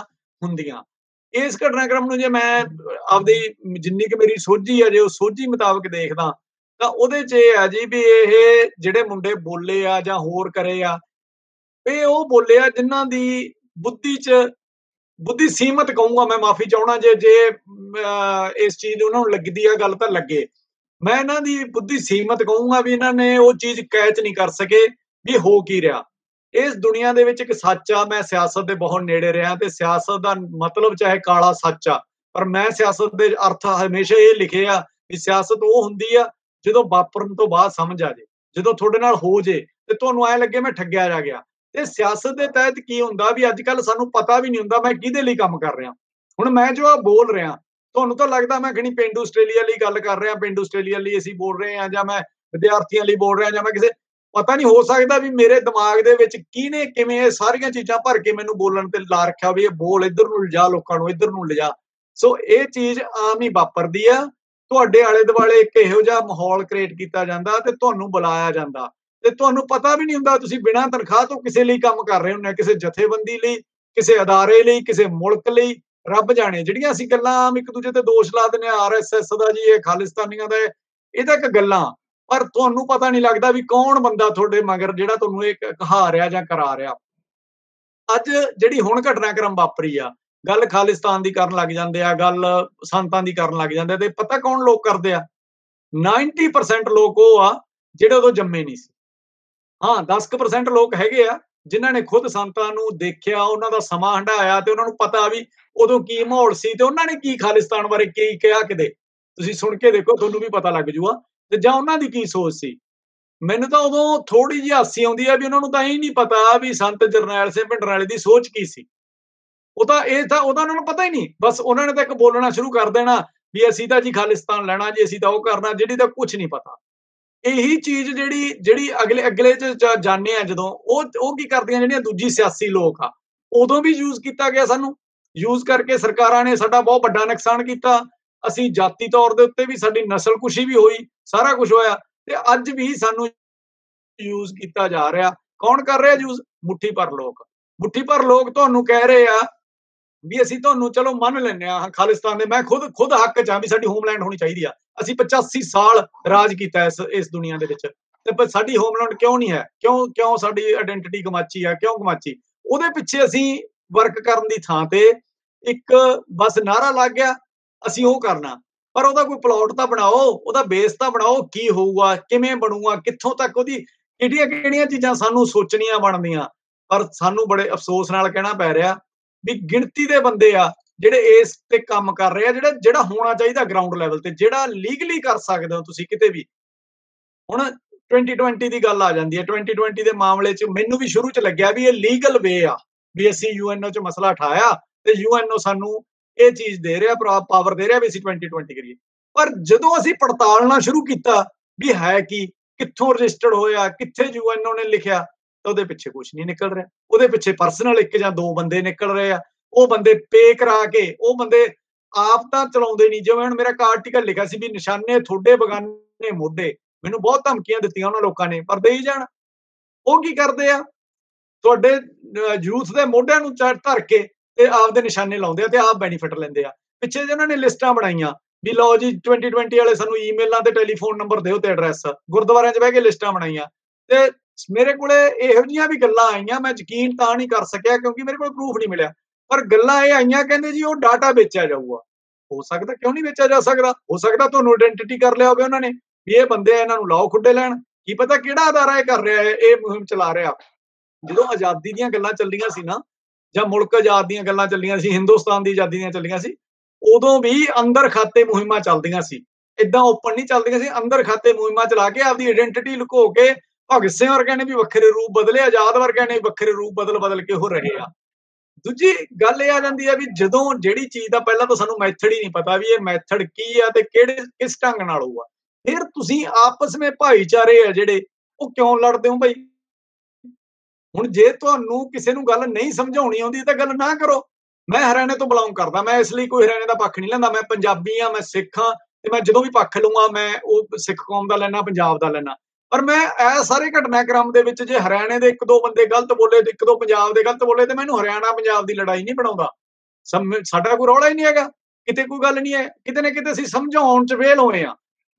हुंदियां। इस घटनाक्रम नूं जे मैं आपदी जिन्नी कि मेरी सोझी है जे उह सोझी मुताबक देखदा ਤਾਂ ਉਹਦੇ 'ਚ ਇਹ ਆ ਜੀ ਵੀ ਇਹ ਜਿਹੜੇ ਮੁੰਡੇ ਬੋਲੇ ਆ ਜਾਂ ਹੋਰ ਕਰੇ ਆ, ਇਹ ਉਹ ਬੋਲੇ ਆ ਜਿਨ੍ਹਾਂ ਦੀ ਬੁੱਧੀ 'ਚ ਬੁੱਧੀ ਸੀਮਤ ਕਹੂੰਗਾ ਮੈਂ, ਮਾਫੀ ਚਾਹਣਾ ਜੇ ਇਸ ਚੀਜ਼ ਨੂੰ ਉਹਨਾਂ ਨੂੰ ਲੱਗਦੀ ਆ ਗੱਲ ਤਾਂ ਲੱਗੇ, ਮੈਂ ਇਹਨਾਂ ਦੀ ਬੁੱਧੀ ਸੀਮਤ ਕਹੂੰਗਾ ਵੀ ਇਹਨਾਂ ਨੇ ਉਹ ਚੀਜ਼ ਕੈਚ ਨਹੀਂ ਕਰ ਸਕੇ ਵੀ ਹੋ ਕੀ ਰਿਹਾ ਇਸ ਦੁਨੀਆ ਦੇ ਵਿੱਚ। ਇੱਕ ਸੱਚ ਆ, ਮੈਂ ਸਿਆਸਤ ਦੇ ਬਹੁਤ ਨੇੜੇ ਰਿਹਾ ਤੇ ਸਿਆਸਤ ਦਾ ਮਤਲਬ ਚਾਹੇ ਕਾਲਾ ਸੱਚ ਆ, ਪਰ ਮੈਂ ਸਿਆਸਤ ਦੇ ਅਰਥ ਹਮੇਸ਼ਾ ਇਹ ਲਿਖੇ ਆ ਵੀ ਸਿਆਸਤ ਉਹ ਹੁੰਦੀ ਆ ਜਦੋਂ ਵਾਪਰਨ ਤੋਂ ਬਾਅਦ ਸਮਝ ਆ ਜੇ, ਜਦੋਂ ਤੁਹਾਡੇ ਨਾਲ ਹੋ ਜੇ ਤੇ ਤੁਹਾਨੂੰ ਐ ਲੱਗੇ ਮੈਂ ਠੱਗਿਆ ਜਾ ਗਿਆ। ਤੇ ਸਿਆਸਤ ਦੇ ਤਹਿਤ ਕੀ ਹੁੰਦਾ ਵੀ ਅੱਜ ਕੱਲ ਸਾਨੂੰ ਪਤਾ ਵੀ ਨਹੀਂ ਹੁੰਦਾ ਮੈਂ ਕਿਹਦੇ ਲਈ ਕੰਮ ਕਰ ਰਿਹਾ। ਹੁਣ ਮੈਂ ਜੋ ਆ ਬੋਲ ਰਿਹਾ, ਤੁਹਾਨੂੰ ਤਾਂ ਲੱਗਦਾ ਮੈਂ ਖਣੀ ਪੇਂਡੂ ਆਸਟ੍ਰੇਲੀਆ ਲਈ ਗੱਲ ਕਰ ਰਿਹਾ, ਪੇਂਡੂ ਆਸਟ੍ਰੇਲੀਆ ਲਈ ਅਸੀਂ ਬੋਲ ਰਹੇ ਹਾਂ ਜਾਂ ਮੈਂ ਵਿਦਿਆਰਥੀਆਂ ਲਈ ਬੋਲ ਰਿਹਾ ਜਾਂ ਮੈਂ ਕਿਸੇ, ਪਤਾ ਨਹੀਂ ਹੋ ਸਕਦਾ ਵੀ ਮੇਰੇ ਦਿਮਾਗ ਦੇ ਵਿੱਚ ਕਿਹਨੇ ਕਿਵੇਂ ਇਹ ਸਾਰੀਆਂ ਚੀਜ਼ਾਂ ਭਰ ਕੇ ਮੈਨੂੰ ਬੋਲਣ ਤੇ ਲਾ ਰੱਖਿਆ ਵੀ ਇਹ ਬੋਲ, ਇੱਧਰ ਨੂੰ ਲਿਜਾ ਲੋਕਾਂ ਨੂੰ, ਇੱਧਰ ਨੂੰ ਲਿਜਾ। ਸੋ ਇਹ ਚੀਜ਼ ਆਮ ਹੀ ਵਾਪਰਦੀ ਆ। ਤੁਹਾਡੇ ਆਲੇ ਦੁਆਲੇ ਇੱਕ ਇਹੋ ਜਿਹਾ ਮਾਹੌਲ ਕ੍ਰੀਏਟ ਕੀਤਾ ਜਾਂਦਾ ਤੇ ਤੁਹਾਨੂੰ ਬੁਲਾਇਆ ਜਾਂਦਾ ਤੇ ਤੁਹਾਨੂੰ ਪਤਾ ਵੀ ਨਹੀਂ ਹੁੰਦਾ ਤੁਸੀਂ ਬਿਨਾਂ ਤਨਖਾਹ ਤੋਂ ਕਿਸੇ ਲਈ ਕੰਮ ਕਰ ਰਹੇ ਹੁੰਦੇ, ਕਿਸੇ ਜਥੇਬੰਦੀ ਲਈ, ਕਿਸੇ ਅਦਾਰੇ ਲਈ, ਕਿਸੇ ਮੁਲਕ ਲਈ, ਰੱਬ ਜਾਣੇ। ਜਿਹੜੀਆਂ ਅਸੀਂ ਗੱਲਾਂ ਆਮ ਇੱਕ ਦੂਜੇ ਤੇ ਦੋਸ਼ ਲਾ ਦਿੰਦੇ ਆ, RSS ਦਾ ਜੀ, ਇਹ ਖਾਲਿਸਤਾਨੀਆਂ ਦਾ, ਇਹ ਤਾਂ ਇੱਕ ਗੱਲਾਂ, ਪਰ ਤੁਹਾਨੂੰ ਪਤਾ ਨਹੀਂ ਲੱਗਦਾ ਵੀ ਕੌਣ ਬੰਦਾ ਤੁਹਾਡੇ ਮਗਰ ਜਿਹੜਾ ਤੁਹਾਨੂੰ ਇਹ ਕਹਾ ਰਿਹਾ ਜਾਂ ਕਰਾ ਰਿਹਾ। ਅੱਜ ਜਿਹੜੀ ਹੁਣ ਘਟਨਾਕ੍ਰਮ ਵਾਪਰੀ ਆ, ਗੱਲ ਖਾਲਿਸਤਾਨ ਦੀ ਕਰਨ ਲੱਗ ਜਾਂਦੇ ਆ, ਗੱਲ ਸੰਤਾਂ ਦੀ ਕਰਨ ਲੱਗ ਜਾਂਦੇ ਆ, ਤੇ ਪਤਾ ਕੌਣ ਲੋਕ ਕਰਦੇ ਆ? 90% ਲੋਕ ਉਹ ਆ ਜਿਹੜੇ ਉਦੋਂ ਜੰਮੇ ਨਹੀਂ ਸੀ। ਹਾਂ 10% ਲੋਕ ਹੈਗੇ ਆ ਜਿਨ੍ਹਾਂ ਨੇ ਖੁਦ ਸੰਤਾਂ ਨੂੰ ਦੇਖਿਆ, ਉਹਨਾਂ ਦਾ ਸਮਾਂ ਹੰਢਾਇਆ ਤੇ ਉਹਨਾਂ ਨੂੰ ਪਤਾ ਵੀ ਉਦੋਂ ਕੀ ਮਾਹੌਲ ਸੀ ਤੇ ਉਹਨਾਂ ਨੇ ਕੀ ਖਾਲਿਸਤਾਨ ਬਾਰੇ ਕੀ ਕਿਹਾ। ਕਿਤੇ ਤੁਸੀਂ ਸੁਣ ਕੇ ਦੇਖੋ ਤੁਹਾਨੂੰ ਵੀ ਪਤਾ ਲੱਗ ਜੂਗਾ ਤੇ ਜਾਂ ਉਹਨਾਂ ਦੀ ਕੀ ਸੋਚ ਸੀ। ਮੈਨੂੰ ਤਾਂ ਉਦੋਂ ਥੋੜੀ ਜਿਹੀ ਹਾਸੀ ਆਉਂਦੀ ਆ ਵੀ ਉਹਨਾਂ ਨੂੰ ਤਾਂ ਇਹ ਨਹੀਂ ਪਤਾ ਵੀ ਸੰਤ ਜਰਨੈਲ ਸਿੰਘ ਭਿੰਡਰਾਂ ਵਾਲੇ ਦੀ ਸੋਚ ਕੀ ਸੀ। ਉਹ ਤਾਂ ਇਹ ਤਾਂ ਉਹਦਾ ਉਹਨਾਂ ਨੂੰ ਪਤਾ ਹੀ ਨਹੀਂ, ਬਸ ਉਹਨਾਂ ਨੇ ਤਾਂ ਇੱਕ ਬੋਲਣਾ ਸ਼ੁਰੂ ਕਰ ਦੇਣਾ ਵੀ ਅਸੀਂ ਤਾਂ ਜੀ ਖਾਲਿਸਤਾਨ ਲੈਣਾ ਜੀ, ਅਸੀਂ ਤਾਂ ਉਹ ਕਰਨਾ, ਜਿਹੜੀ ਤਾਂ ਕੁਝ ਨਹੀਂ ਪਤਾ। ਇਹੀ ਚੀਜ਼ ਜਿਹੜੀ ਅਗਲੇ ਚ ਜਾਣੇ ਆ ਜਦੋਂ ਉਹ ਕੀ ਕਰਦੀਆਂ ਜਿਹੜੀਆਂ ਦੂਜੀ ਸਿਆਸੀ ਲੋਕ ਆ, ਉਦੋਂ ਵੀ ਯੂਜ਼ ਕੀਤਾ ਗਿਆ, ਸਾਨੂੰ ਯੂਜ਼ ਕਰਕੇ ਸਰਕਾਰਾਂ ਨੇ ਸਾਡਾ ਬਹੁਤ ਵੱਡਾ ਨੁਕਸਾਨ ਕੀਤਾ। ਅਸੀਂ ਜਾਤੀ ਤੌਰ ਦੇ ਉੱਤੇ ਵੀ, ਸਾਡੀ ਨਸਲਕੁਸ਼ੀ ਵੀ ਹੋਈ, ਸਾਰਾ ਕੁਝ ਹੋਇਆ ਤੇ ਅੱਜ ਵੀ ਸਾਨੂੰ ਯੂਜ਼ ਕੀਤਾ ਜਾ ਰਿਹਾ। ਕੌਣ ਕਰ ਰਿਹਾ ਯੂਜ਼? ਮੁੱਠੀ ਭਰ ਲੋਕ ਤੁਹਾਨੂੰ ਕਹਿ ਰਹੇ ਆ ਵੀ ਅਸੀਂ ਤੁਹਾਨੂੰ, ਚਲੋ ਮੰਨ ਲੈਂਦੇ ਆ ਖਾਲਿਸਤਾਨ ਦੇ, ਮੈਂ ਖੁਦ ਹੱਕ ਚ ਆ ਵੀ ਸਾਡੀ ਹੋਮਲੈਂਡ ਹੋਣੀ ਚਾਹੀਦੀ ਆ, ਅਸੀਂ 85 ਸਾਲ ਰਾਜ ਕੀਤਾ ਇਸ ਦੁਨੀਆ ਦੇ ਵਿੱਚ ਤੇ ਸਾਡੀ ਹੋਮਲੈਂਡ ਕਿਉਂ ਨਹੀਂ ਹੈ? ਕਿਉਂ ਸਾਡੀ ਆਇਡੈਂਟੀਟੀ ਗਮਾਚੀ ਆ? ਕਿਉਂ ਗਮਾਚੀ? ਉਹਦੇ ਪਿੱਛੇ ਅਸੀਂ ਵਰਕ ਕਰਨ ਦੀ ਥਾਂ ਤੇ ਇੱਕ ਬਸ ਨਾਰਾ ਲੱਗ ਗਿਆ ਅਸੀਂ ਉਹ ਕਰਨਾ, पर ਉਹਦਾ ਕੋਈ ਪਲਾਟ ਤਾਂ ਬਣਾਓ, ਉਹਦਾ ਬੇਸ ਤਾਂ ਬਣਾਓ, ਕੀ ਹੋਊਗਾ, ਕਿਵੇਂ ਬਣੂਗਾ, ਕਿੱਥੋਂ ਤੱਕ ਉਹਦੀ ਕਿਹੜੀਆਂ ਕਿਹੜੀਆਂ ਚੀਜ਼ਾਂ ਸਾਨੂੰ ਸੋਚਣੀਆਂ ਬਣਦੀਆਂ। ਪਰ ਸਾਨੂੰ ਬੜੇ ਅਫਸੋਸ ਨਾਲ ਕਹਿਣਾ ਪੈ ਰਿਹਾ ਵੀ ਗਿਣਤੀ ਦੇ ਬੰਦੇ ਆ ਜਿਹੜੇ ਇਸ ਤੇ ਕੰਮ ਕਰ ਰਹੇ ਆ, ਜਿਹੜਾ ਜਿਹੜਾ ਹੋਣਾ ਚਾਹੀਦਾ ਗਰਾਊਂਡ ਲੈਵਲ ਤੇ, ਜਿਹੜਾ ਲੀਗਲੀ ਕਰ ਸਕਦੇ ਹੋ ਤੁਸੀਂ ਕਿਤੇ ਵੀ। ਹੁਣ 2020 ਦੀ ਗੱਲ ਆ ਜਾਂਦੀ ਹੈ। 2020 ਦੇ ਮਾਮਲੇ 'ਚ ਮੈਨੂੰ ਵੀ ਸ਼ੁਰੂ 'ਚ ਲੱਗਿਆ ਵੀ ਇਹ ਲੀਗਲ ਵੇ ਆ ਵੀ ਅਸੀਂ ਯੂਐਨਓ 'ਚ ਮਸਲਾ ਉਠਾਇਆ ਤੇ ਯੂਐਨਓ ਸਾਨੂੰ ਇਹ ਚੀਜ਼ ਦੇ ਰਿਹਾ, ਪਾਵਰ ਦੇ ਰਿਹਾ ਵੀ ਅਸੀਂ 2020 ਕਰੀਏ। ਪਰ ਜਦੋਂ ਅਸੀਂ ਪੜਤਾਲਣਾ ਸ਼ੁਰੂ ਕੀਤਾ ਵੀ ਹੈ ਕੀ, ਕਿੱਥੋਂ ਰਜਿਸਟਰਡ ਹੋਇਆ, ਕਿੱਥੇ ਯੂਐਨਓ ਨੇ ਲਿਖਿਆ, ਤਾਂ ਉਹਦੇ ਪਿੱਛੇ ਕੁਝ ਨਹੀਂ ਨਿਕਲ ਰਿਹਾ। ਉਹਦੇ ਪਿੱਛੇ ਪਰਸਨਲ ਇੱਕ ਜਾਂ ਦੋ ਬੰਦੇ ਨਿਕਲ ਰਹੇ ਆ, ਉਹ ਬੰਦੇ ਪੇ ਕਰਾ ਕੇ, ਉਹ ਬੰਦੇ ਆਪ ਤਾਂ ਚਲਾਉਂਦੇ ਨਹੀਂ। ਜਿਵੇਂ ਹੁਣ ਮੇਰਾ ਇੱਕ ਆਰਟੀਕਲ ਲਿਖਿਆ ਸੀ ਵੀ ਨਿਸ਼ਾਨੇ ਤੁਹਾਡੇ ਬਗਾਨੇ ਮੋਢੇ, ਮੈਨੂੰ ਬਹੁਤ ਧਮਕੀਆਂ ਦਿੱਤੀਆਂ ਉਹਨਾਂ ਲੋਕਾਂ ਨੇ, ਪਰ ਦੇਈ ਜਾਣ। ਉਹ ਕੀ ਕਰਦੇ ਆ, ਤੁਹਾਡੇ ਯੂਥ ਦੇ ਮੋਢਿਆਂ ਨੂੰ ਧਰ ਕੇ ਤੇ ਆਪਦੇ ਨਿਸ਼ਾਨੇ ਲਾਉਂਦੇ ਆ ਤੇ ਆਪ ਬੈਨੀਫਿਟ ਲੈਂਦੇ ਆ। ਪਿੱਛੇ ਜੇ ਉਹਨਾਂ ਨੇ ਲਿਸਟਾਂ ਬਣਾਈਆਂ ਵੀ ਲਓ ਜੀ 2020 ਵਾਲੇ ਸਾਨੂੰ ਈਮੇਲਾਂ ਤੇ ਟੈਲੀਫੋਨ ਨੰਬਰ ਦਿਓ ਤੇ ਐਡਰੈਸ, ਗੁਰਦੁਆਰਿਆਂ 'ਚ ਬਹਿ ਕੇ ਲਿਸਟਾਂ ਬਣਾਈਆਂ। ਤੇ ਮੇਰੇ ਕੋਲੇ ਇਹੋ ਜਿਹੀਆਂ ਵੀ ਗੱਲਾਂ ਆਈਆਂ, ਮੈਂ ਯਕੀਨ ਤਾਂ ਨਹੀਂ ਕਰ ਸਕਿਆ ਕਿਉਂਕਿ ਮੇਰੇ ਕੋਲ ਪ੍ਰੂਫ ਨਹੀਂ ਮਿਲਿਆ, ਪਰ ਗੱਲਾਂ ਇਹ ਆਈਆਂ ਕਹਿੰਦੇ ਜੀ ਉਹ ਡਾਟਾ ਵੇਚਿਆ ਜਾਊਗਾ। ਹੋ ਸਕਦਾ, ਕਿਉਂ ਨਹੀਂ ਵੇਚਿਆ ਜਾ ਸਕਦਾ, ਹੋ ਸਕਦਾ ਤੁਹਾਨੂੰ ਆਇਡੈਂਟੀਟੀ ਕਰ ਲਿਆ ਹੋਵੇ ਉਹਨਾਂ ਨੇ ਵੀ ਇਹ ਬੰਦੇ ਇਹਨਾਂ ਨੂੰ ਲਾਓ ਖੁੱਡੇ ਲੈਣ, ਕੀ ਪਤਾ ਕਿਹੜਾ ਅਦਾਰਾ ਇਹ ਕਰ ਰਿਹਾ, ਇਹ ਮੁਹਿੰਮ ਚਲਾ ਰਿਹਾ। ਜਦੋਂ ਆਜ਼ਾਦੀ ਦੀਆਂ ਗੱਲਾਂ ਚੱਲੀਆਂ ਸੀ ਨਾ, ਜਾਂ ਮੁਲਕ ਆਜ਼ਾਦ ਦੀਆਂ ਗੱਲਾਂ ਚੱਲੀਆਂ ਸੀ, ਹਿੰਦੁਸਤਾਨ ਦੀ ਆਜ਼ਾਦੀ ਦੀਆਂ ਚੱਲੀਆਂ ਸੀ, ਉਦੋਂ ਵੀ ਅੰਦਰ ਖਾਤੇ ਮੁਹਿੰਮਾਂ ਚੱਲਦੀਆਂ ਸੀ, ਇਦਾਂ ਓਪਨ ਨਹੀਂ ਚੱਲਦੀਆਂ ਸੀ। ਅੰਦਰ ਖਾਤੇ ਮੁਹਿੰਮਾਂ ਚਲਾ ਕੇ ਆਪਦੀ ਆਇਡੈਂਟੀਟੀ ਲੁਕੋ ਕੇ ਭਗਤ ਸਿੰਘ ਵਰਗਿਆਂ ਨੇ ਵੀ ਵੱਖਰੇ ਰੂਪ ਬਦਲੇ, ਆਜ਼ਾਦ ਵਰਗਿਆਂ ਨੇ ਵੱਖਰੇ ਰੂਪ ਬਦਲ ਕੇ ਹੋ ਰਹੇ ਆ। ਦੂਜੀ ਗੱਲ ਇਹ ਆ ਜਾਂਦੀ ਆ ਵੀ ਜਦੋਂ ਜਿਹੜੀ ਚੀਜ਼ ਦਾ ਪਹਿਲਾਂ ਤਾਂ ਸਾਨੂੰ ਮੈਥਡ ਹੀ ਨਹੀਂ ਪਤਾ ਵੀ ਇਹ ਮੈਥਡ ਕੀ ਆ ਤੇ ਕਿਹੜੇ ਕਿਸ ਢੰਗ ਨਾਲ ਹੋਊਗਾ, ਫਿਰ ਤੁਸੀਂ ਆਪਸ ਵਿੱਚ ਭਾਈਚਾਰੇ ਆ ਜਿਹੜੇ, ਉਹ ਕਿਉਂ ਲੜਦੇ ਹੋ ਭਾਈ? ਹੁਣ ਜੇ ਤੁਹਾਨੂੰ ਕਿਸੇ ਨੂੰ ਗੱਲ ਨਹੀਂ ਸਮਝਾਉਣੀ ਆਉਂਦੀ ਤਾਂ ਗੱਲ ਨਾ ਕਰੋ। ਮੈਂ ਹਰਿਆਣੇ ਤੋਂ ਬਿਲੋਂਗ ਕਰਦਾ, ਮੈਂ ਇਸ ਲਈ ਕੋਈ ਹਰਿਆਣੇ ਦਾ ਪੱਖ ਨਹੀਂ ਲੈਂਦਾ। ਮੈਂ ਪੰਜਾਬੀ ਆ, ਮੈਂ ਸਿੱਖ ਆ, ਤੇ ਮੈਂ ਜਦੋਂ ਵੀ ਪੱਖ ਲਵਾਂ ਮੈਂ ਉਹ ਸਿੱਖ ਕੌਮ ਦਾ ਲੈਣਾ, ਪੰਜਾਬ ਦਾ ਲੈਣਾ। ਪਰ ਮੈਂ ਇਹ ਸਾਰੇ ਘਟਨਾਕ੍ਰਮ ਦੇ ਵਿੱਚ ਜੇ ਹਰਿਆਣੇ ਦੇ ਇੱਕ ਦੋ ਬੰਦੇ ਗਲਤ ਬੋਲੇ ਤੇ ਇੱਕ ਦੋ ਪੰਜਾਬ ਦੇ ਗਲਤ ਬੋਲੇ, ਤੇ ਮੈਨੂੰ ਹਰਿਆਣਾ ਪੰਜਾਬ ਦੀ ਲੜਾਈ ਨਹੀਂ ਬਣਾਉਂਦਾ। ਸਾਡਾ ਕੋਈ ਰੌਲਾ ਹੀ ਨਹੀਂ ਹੈਗਾ, ਕਿਤੇ ਕੋਈ ਗੱਲ ਨਹੀਂ ਹੈ, ਕਿਤੇ ਨਾ ਕਿਤੇ ਅਸੀਂ ਸਮਝਾਉਣ 'ਚ ਫੇਲ ਹੋਏ ਆ।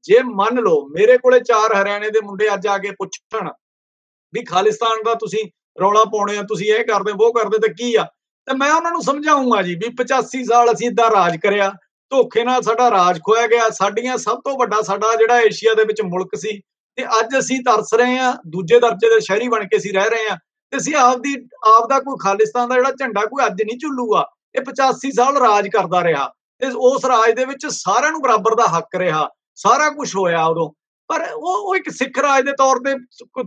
ਜੇ ਮੰਨ ਲਓ ਮੇਰੇ ਕੋਲੇ 4 ਹਰਿਆਣੇ ਦੇ ਮੁੰਡੇ ਅੱਜ ਆ ਕੇ ਪੁੱਛਣ ਵੀ ਖਾਲਿਸਤਾਨ ਦਾ ਤੁਸੀਂ ਰੌਲਾ ਪਾਉਣੇ ਆ, ਤੁਸੀਂ ਇਹ ਕਰਦੇ ਉਹ ਕਰਦੇ, ਤਾਂ ਕੀ ਆ? ਤੇ ਮੈਂ ਉਹਨਾਂ ਨੂੰ ਸਮਝਾਉਂਗਾ ਜੀ ਵੀ 85 ਸਾਲ ਅਸੀਂ ਇਦਾਂ ਰਾਜ ਕਰਿਆ, ਧੋਖੇ ਨਾਲ ਸਾਡਾ ਰਾਜ ਖੋਇਆ ਗਿਆ, ਸਾਡੀਆਂ ਸਭ ਤੋਂ ਵੱਡਾ ਸਾਡਾ ਜਿਹੜਾ ਏਸ਼ੀਆ ਦੇ ਵਿੱਚ ਮੁਲਕ ਸੀ, ਤੇ ਅੱਜ ਅਸੀਂ ਤਰਸ ਰਹੇ ਆ, ਦੂਜੇ ਦਰਜੇ ਦੇ ਸ਼ਹਿਰੀ ਬਣ ਕੇ ਅਸੀਂ ਰਹਿ ਰਹੇ ਆ, ਤੇ ਅਸੀਂ ਆਪਦਾ ਕੋਈ ਖਾਲਿਸਤਾਨ ਦਾ ਜਿਹੜਾ ਝੰਡਾ ਕੋਈ ਅੱਜ ਨਹੀਂ ਝੁੱਲੂਗਾ। ਇਹ 85 ਸਾਲ ਰਾਜ ਕਰਦਾ ਰਿਹਾ, ਤੇ ਉਸ ਰਾਜ ਦੇ ਵਿੱਚ ਸਾਰਿਆਂ ਨੂੰ ਬਰਾਬਰ ਦਾ ਹੱਕ ਰਿਹਾ, ਸਾਰਾ ਕੁਝ ਹੋਇਆ ਉਦੋਂ। ਪਰ ਉਹ ਇੱਕ ਸਿੱਖ ਰਾਜ ਦੇ ਤੌਰ ਤੇ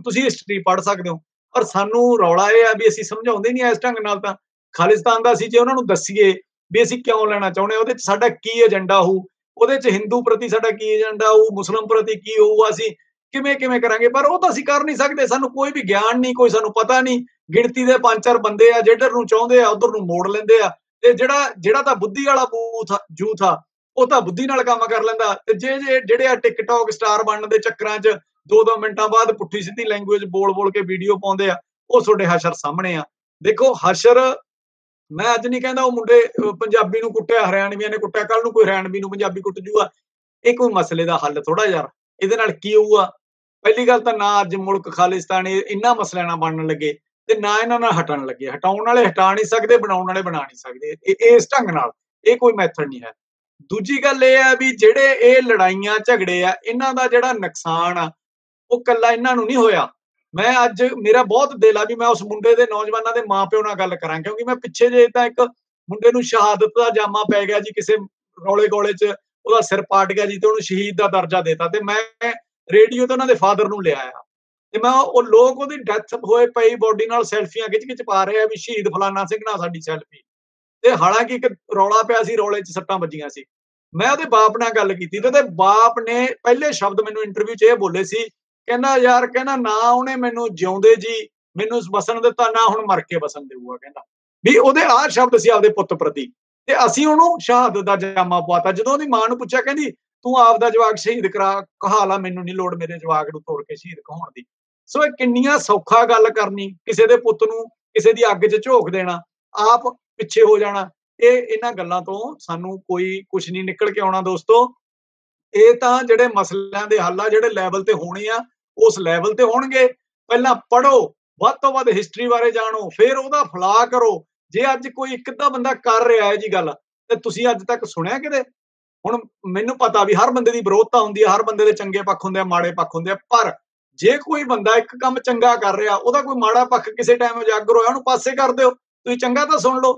ਤੁਸੀਂ ਹਿਸਟਰੀ ਪੜ੍ਹ ਸਕਦੇ ਹੋ, ਪਰ ਸਾਨੂੰ ਰੌਲਾ ਇਹ ਆ ਵੀ ਅਸੀਂ ਸਮਝਾਉਂਦੇ ਨਹੀਂ ਇਸ ਢੰਗ ਨਾਲ। ਤਾਂ ਖਾਲਿਸਤਾਨ ਦਾ ਅਸੀਂ ਜੇ ਉਹਨਾਂ ਨੂੰ ਦੱਸੀਏ ਵੀ ਅਸੀਂ ਕਿਉਂ ਲੈਣਾ ਚਾਹੁੰਦੇ, ਉਹਦੇ 'ਚ ਸਾਡਾ ਕੀ ਏਜੰਡਾ ਹੋਊ, ਉਹਦੇ 'ਚ ਹਿੰਦੂ ਪ੍ਰਤੀ ਸਾਡਾ ਕੀ ਏਜੰਡਾ ਹੋਊ, ਮੁਸਲਿਮ ਪ੍ਰਤੀ ਕੀ ਹੋਊ, ਅਸੀਂ ਕਿਵੇਂ ਕਿਵੇਂ ਕਰਾਂਗੇ, ਪਰ ਉਹ ਤਾਂ ਅਸੀਂ ਕਰ ਨਹੀਂ ਸਕਦੇ। ਸਾਨੂੰ ਕੋਈ ਵੀ ਗਿਆਨ ਨਹੀਂ, ਕੋਈ ਸਾਨੂੰ ਪਤਾ ਨਹੀਂ। ਗਿਣਤੀ ਦੇ 5-4 ਬੰਦੇ ਆ ਜਿਹੜੇ ਨੂੰ ਚਾਹੁੰਦੇ ਆ ਉਧਰ ਨੂੰ ਮੋੜ ਲੈਂਦੇ ਆ, ਤੇ ਜਿਹੜਾ ਤਾਂ ਬੁੱਧੀ ਵਾਲਾ ਯੂਥ ਆ ਉਹ ਤਾਂ ਬੁੱਧੀ ਨਾਲ ਕੰਮ ਕਰ ਲੈਂਦਾ, ਤੇ ਜਿਹੜੇ ਆ ਟਿਕਟੌਕ ਸਟਾਰ ਬਣਨ ਦੇ ਚੱਕਰਾਂ 'ਚ 2-2 ਮਿੰਟਾਂ ਬਾਅਦ ਪੁੱਠੀ ਸਿੱਧੀ ਲੈਂਗੁਏਜ ਬੋਲ ਕੇ ਵੀਡੀਓ ਪਾਉਂਦੇ ਆ, ਉਹ ਤੁਹਾਡੇ ਹਸ਼ਰ ਸਾਹਮਣੇ ਆ। ਦੇਖੋ ਹਸ਼ਰ, ਮੈਂ ਅੱਜ ਨਹੀਂ ਕਹਿੰਦਾ ਉਹ ਮੁੰਡੇ ਪੰਜਾਬੀ ਨੂੰ ਕੁੱਟਿਆ ਹਰਿਆਣਵੀਆਂ ਨੇ ਕੁੱਟਿਆ, ਕੱਲ ਨੂੰ ਕੋਈ ਹਰਿਆਣਵੀ ਨੂੰ ਪੰਜਾਬੀ ਕੁੱਟ ਜੂਗਾ, ਇਹ ਕੋਈ ਮਸਲੇ ਦਾ ਹੱਲ ਥੋੜਾ ਯਾਰ। ਇਹਦੇ ਨਾਲ ਕੀ ਹੋਊਗਾ? ਪਹਿਲੀ ਗੱਲ ਤਾਂ ਨਾ ਅੱਜ ਮੁਲਕ ਖਾਲਿਸਤਾਨ ਇਹਨਾਂ ਮਸਲਿਆਂ ਨਾਲ ਬਣਨ ਲੱਗੇ, ਤੇ ਨਾ ਇਹਨਾਂ ਨਾਲ ਹਟਣ ਲੱਗੇ। ਹਟਾਉਣ ਵਾਲੇ ਹਟਾ ਨਹੀਂ ਸਕਦੇ, ਬਣਾਉਣ ਵਾਲੇ ਬਣਾ ਨਹੀਂ ਸਕਦੇ, ਇਸ ਢੰਗ ਨਾਲ ਇਹ ਕੋਈ ਮੈਥਡ ਨਹੀਂ ਹੈ। ਦੂਜੀ ਗੱਲ ਇਹ ਆ ਵੀ ਜਿਹੜੇ ਇਹ ਲੜਾਈਆਂ ਝਗੜੇ ਆ, ਇਹਨਾਂ ਦਾ ਜਿਹੜਾ ਨੁਕਸਾਨ ਆ ਉਹ ਕੱਲਾ ਇਹਨਾਂ ਨੂੰ ਨਹੀਂ ਹੋਇਆ। ਮੈਂ ਅੱਜ ਮੇਰਾ ਬਹੁਤ ਦਿਲ ਆ ਵੀ ਮੈਂ ਉਸ ਮੁੰਡੇ ਦੇ ਨੌਜਵਾਨਾਂ ਦੇ ਮਾਪਿਓ ਨਾਲ ਗੱਲ ਕਰਾਂ, ਕਿਉਂਕਿ ਮੈਂ ਪਿੱਛੇ ਜੇ ਤਾਂ ਇੱਕ ਮੁੰਡੇ ਨੂੰ ਸ਼ਹਾਦਤ ਦਾ ਜਾਮਾ ਪੈ ਗਿਆ ਜੀ, ਕਿਸੇ ਰੌਲੇ ਗੋਲੇ 'ਚ ਉਹਦਾ ਸਿਰ ਪਾਟ ਗਿਆ ਜੀ, ਤੇ ਉਹਨੂੰ ਸ਼ਹੀਦ ਦਾ ਦਰਜਾ ਦੇਤਾ, ਤੇ ਮੈਂ ਰੇਡੀਓ ਤੇ ਉਹਨਾਂ ਦੇ ਫਾਦਰ ਨੂੰ ਲਿਆ ਆ, ਤੇ ਮੈਂ ਉਹ ਲੋਕ ਉਹਦੀ ਡੈਥ ਹੋਏ ਪਈ ਬੋਡੀ ਨਾਲ ਸੈਲਫੀਆਂ ਖਿੱਚ ਪਾ ਰਹੇ ਆ ਵੀ ਸ਼ਹੀਦ ਫਲਾਨਾ ਸਿੰਘ ਨਾਲ ਸਾਡੀ ਸੈਲਫੀ। ਤੇ ਹਾਲਾਂਕਿ ਇੱਕ ਰੌਲਾ ਪਿਆ ਸੀ, ਰੌਲੇ 'ਚ ਸੱਟਾਂ ਵੱਜੀਆਂ ਸੀ। ਮੈਂ ਉਹਦੇ ਬਾਪ ਨਾਲ ਗੱਲ ਕੀਤੀ, ਤੇ ਉਹਦੇ ਬਾਪ ਨੇ ਪਹਿਲੇ ਸ਼ਬਦ ਮੈਨੂੰ ਇੰਟਰਵਿਊ 'ਚ ਇਹ ਬੋਲੇ ਸੀ, ਕਹਿੰਦਾ ਯਾਰ, ਕਹਿੰਦਾ ਨਾ ਉਹਨੇ ਮੈਨੂੰ ਜਿਉਂਦੇ ਜੀ ਮੈਨੂੰ ਵਸਣ ਦਿੱਤਾ, ਨਾ ਹੁਣ ਮਰ ਕੇ ਵਸਣ ਦੇਊਗਾ। ਕਹਿੰਦਾ ਵੀ ਉਹਦੇ ਆਹ ਸ਼ਬਦ ਸੀ ਆਪਦੇ ਪੁੱਤ ਪ੍ਰਤੀ, ਤੇ ਅਸੀਂ ਉਹਨੂੰ ਸ਼ਹਾਦਤ ਦਾ ਜਾਮਾ ਪਵਾਤਾ। ਜਦੋਂ ਉਹਦੀ ਮਾਂ ਨੂੰ ਪੁੱਛਿਆ, ਕਹਿੰਦੀ ਤੂੰ ਆਪਦਾ ਜਵਾਕ ਸ਼ਹੀਦ ਕਹਾ ਲਾ, ਮੈਨੂੰ ਨਹੀਂ ਲੋੜ ਮੇਰੇ ਜਵਾਕ ਨੂੰ ਤੋੜ ਕੇ ਸ਼ਹੀਦ ਕਹਾਉਣ ਦੀ। ਸੋ ਇਹ ਕਿੰਨੀਆਂ ਸੌਖਾ ਗੱਲ ਕਰਨੀ, ਕਿਸੇ ਦੇ ਪੁੱਤ ਨੂੰ ਕਿਸੇ ਦੀ ਅੱਗ 'ਚ ਝੋਕ ਦੇਣਾ, ਆਪ ਪਿੱਛੇ ਹੋ ਜਾਣਾ। ਇਹ ਇਹਨਾਂ ਗੱਲਾਂ ਤੋਂ ਸਾਨੂੰ ਕੋਈ ਕੁਝ ਨਹੀਂ ਨਿਕਲ ਕੇ ਆਉਣਾ ਦੋਸਤੋ। ਇਹ ਤਾਂ ਜਿਹੜੇ ਮਸਲਿਆਂ ਦੇ ਹੱਲ ਆ, ਜਿਹੜੇ ਲੈਵਲ ਤੇ ਹੋਣੇ ਆ, ਉਸ ਲੈਵਲ ਤੇ ਹੋਣਗੇ। ਪਹਿਲਾਂ ਪੜ੍ਹੋ, ਵੱਧ ਤੋਂ ਵੱਧ ਹਿਸਟਰੀ ਬਾਰੇ ਜਾਣੋ, ਫਿਰ ਉਹਦਾ ਫਲਾ ਕਰੋ। ਜੇ ਅੱਜ ਕੋਈ ਇੱਕ ਅੱਧਾ ਬੰਦਾ ਕਰ ਰਿਹਾ ਹੈ ਜੀ ਗੱਲ, ਤੇ ਤੁਸੀਂ ਅੱਜ ਤੱਕ ਸੁਣਿਆ ਕਿਤੇ? ਹੁਣ ਮੈਨੂੰ ਪਤਾ ਵੀ ਹਰ ਬੰਦੇ ਦੀ ਵਿਰੋਧਤਾ ਹੁੰਦੀ ਹੈ, ਹਰ ਬੰਦੇ ਦੇ ਚੰਗੇ ਪੱਖ ਹੁੰਦੇ ਆ, ਮਾੜੇ ਪੱਖ ਹੁੰਦੇ ਆ, ਪਰ ਜੇ ਕੋਈ ਬੰਦਾ ਇੱਕ ਕੰਮ ਚੰਗਾ ਕਰ ਰਿਹਾ, ਉਹਦਾ ਕੋਈ ਮਾੜਾ ਪੱਖ ਕਿਸੇ ਟਾਈਮ ਉਜਾਗਰ ਹੋਇਆ, ਉਹਨੂੰ ਪਾਸੇ ਕਰ ਦਿਓ, ਤੁਸੀਂ ਚੰਗਾ ਤਾਂ ਸੁਣ ਲਓ।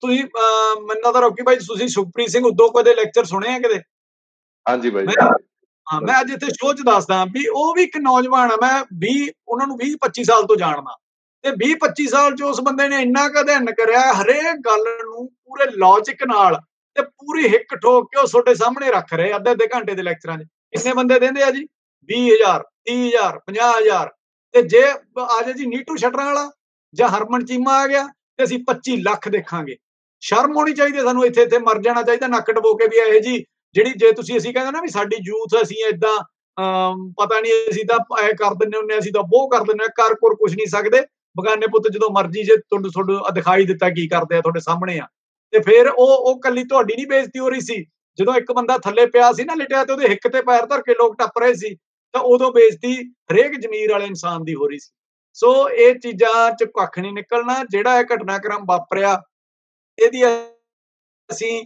ਤੁਸੀਂ ਮੈਨੂੰ ਤਾਂ ਰੋਕੀ ਬਾਈ, ਤੁਸੀਂ ਸੁਖਪ੍ਰੀਤ ਸਿੰਘ ਉਦੋਂ ਕਦੇ ਲੈਕਚਰ ਸੁਣੇ ਆ ਕਿਤੇ? ਹਾਂਜੀ ਬਾਈ, ਹਾਂ ਮੈਂ ਅੱਜ ਇੱਥੇ ਸ਼ੋਅ 'ਚ ਦੱਸਦਾ ਵੀ ਉਹ ਵੀ ਇੱਕ ਨੌਜਵਾਨ ਆ, ਮੈਂ ਉਹਨਾਂ ਨੂੰ 20-25 ਸਾਲ ਤੋਂ ਜਾਣਦਾ, ਤੇ 20-25 ਸਾਲ 'ਚ ਉਸ ਬੰਦੇ ਨੇ ਇੰਨਾ ਕੁ ਅਧਿਐਨ ਕਰਿਆ ਹਰੇਕ ਗੱਲ ਨੂੰ ਪੂਰੇ ਲੌਜਿਕ ਨਾਲ, ਤੇ ਪੂਰੀ ਹਿੱਕ ਠੋਕ ਕੇ ਉਹ ਤੁਹਾਡੇ ਸਾਹਮਣੇ ਰੱਖ ਰਹੇ ਅੱਧੇ-ਅੱਧੇ ਘੰਟੇ ਦੇ ਲੈਕਚਰਾਂ 'ਚ। ਇੰਨੇ ਬੰਦੇ ਦਿੰਦੇ ਆ ਜੀ 20,000, 30,000, 50,000, ਤੇ ਜੇ ਆ ਜਾ ਜੀ ਨੀਟੂ ਸ਼ਟਰਾਂ ਵਾਲਾ ਜਾਂ ਹਰਮਨ ਚੀਮਾ ਆ ਗਿਆ ਤੇ ਅਸੀਂ 25 ਲੱਖ ਦੇਖਾਂਗੇ। ਸ਼ਰਮ ਹੋਣੀ ਚਾਹੀਦੀ ਹੈ ਸਾਨੂੰ, ਇੱਥੇ ਮਰ ਜਾਣਾ ਚਾਹੀਦਾ ਨੱਕ ਡਬੋ ਕੇ ਵੀ ਇਹ ਜੀ ਜਿਹੜੀ, ਜੇ ਤੁਸੀਂ ਅਸੀਂ ਕਹਿੰਦੇ ਨਾ ਵੀ ਸਾਡੀ ਯੂਥ ਅਸੀਂ ਏਦਾਂ ਪਤਾ ਨਹੀਂ ਅਸੀਂ ਤਾਂ ਇਹ ਕਰ ਦਿੰਦੇ ਹੁੰਦੇ, ਅਸੀਂ ਤਾਂ ਉਹ ਕਰ ਦਿੰਦੇ, ਕਰ ਕੋਰ ਕੁਛ ਨਹੀਂ ਸਕਦੇ, ਬਗਾਨੇ ਪੁੱਤ ਜਦੋਂ ਮਰਜ਼ੀ ਜੇ ਤੁਹਾਨੂੰ ਦਿਖਾਈ ਦਿੱਤਾ ਕੀ ਕਰਦੇ ਆ, ਤੁਹਾਡੇ ਸਾਹਮਣੇ ਆ। ਤੇ ਫਿਰ ਉਹ ਕੱਲੀ ਤੁਹਾਡੀ ਨਹੀਂ ਬੇਇੱਜ਼ਤੀ ਹੋ ਰਹੀ ਸੀ, ਜਦੋਂ ਇੱਕ ਬੰਦਾ ਥੱਲੇ ਪਿਆ ਸੀ ਨਾ ਲਿਟਿਆ, ਤੇ ਉਹਦੇ ਹਿੱਕ ਤੇ ਪੈਰ ਧਰ ਕੇ ਲੋਕ ਟੱਪ ਰਹੇ ਸੀ, ਤਾਂ ਉਦੋਂ ਬੇਇੱਜ਼ਤੀ ਹਰੇਕ ਜ਼ਮੀਰ ਵਾਲੇ ਇਨਸਾਨ ਦੀ ਹੋ ਰਹੀ ਸੀ। ਸੋ ਇਹ ਚੀਜ਼ਾਂ 'ਚ ਕੱਖ ਨਹੀਂ ਨਿਕਲਣਾ। ਜਿਹੜਾ ਇਹ ਘਟਨਾਕ੍ਰਮ ਵਾਪਰਿਆ ਇਹਦੀ ਅਸੀਂ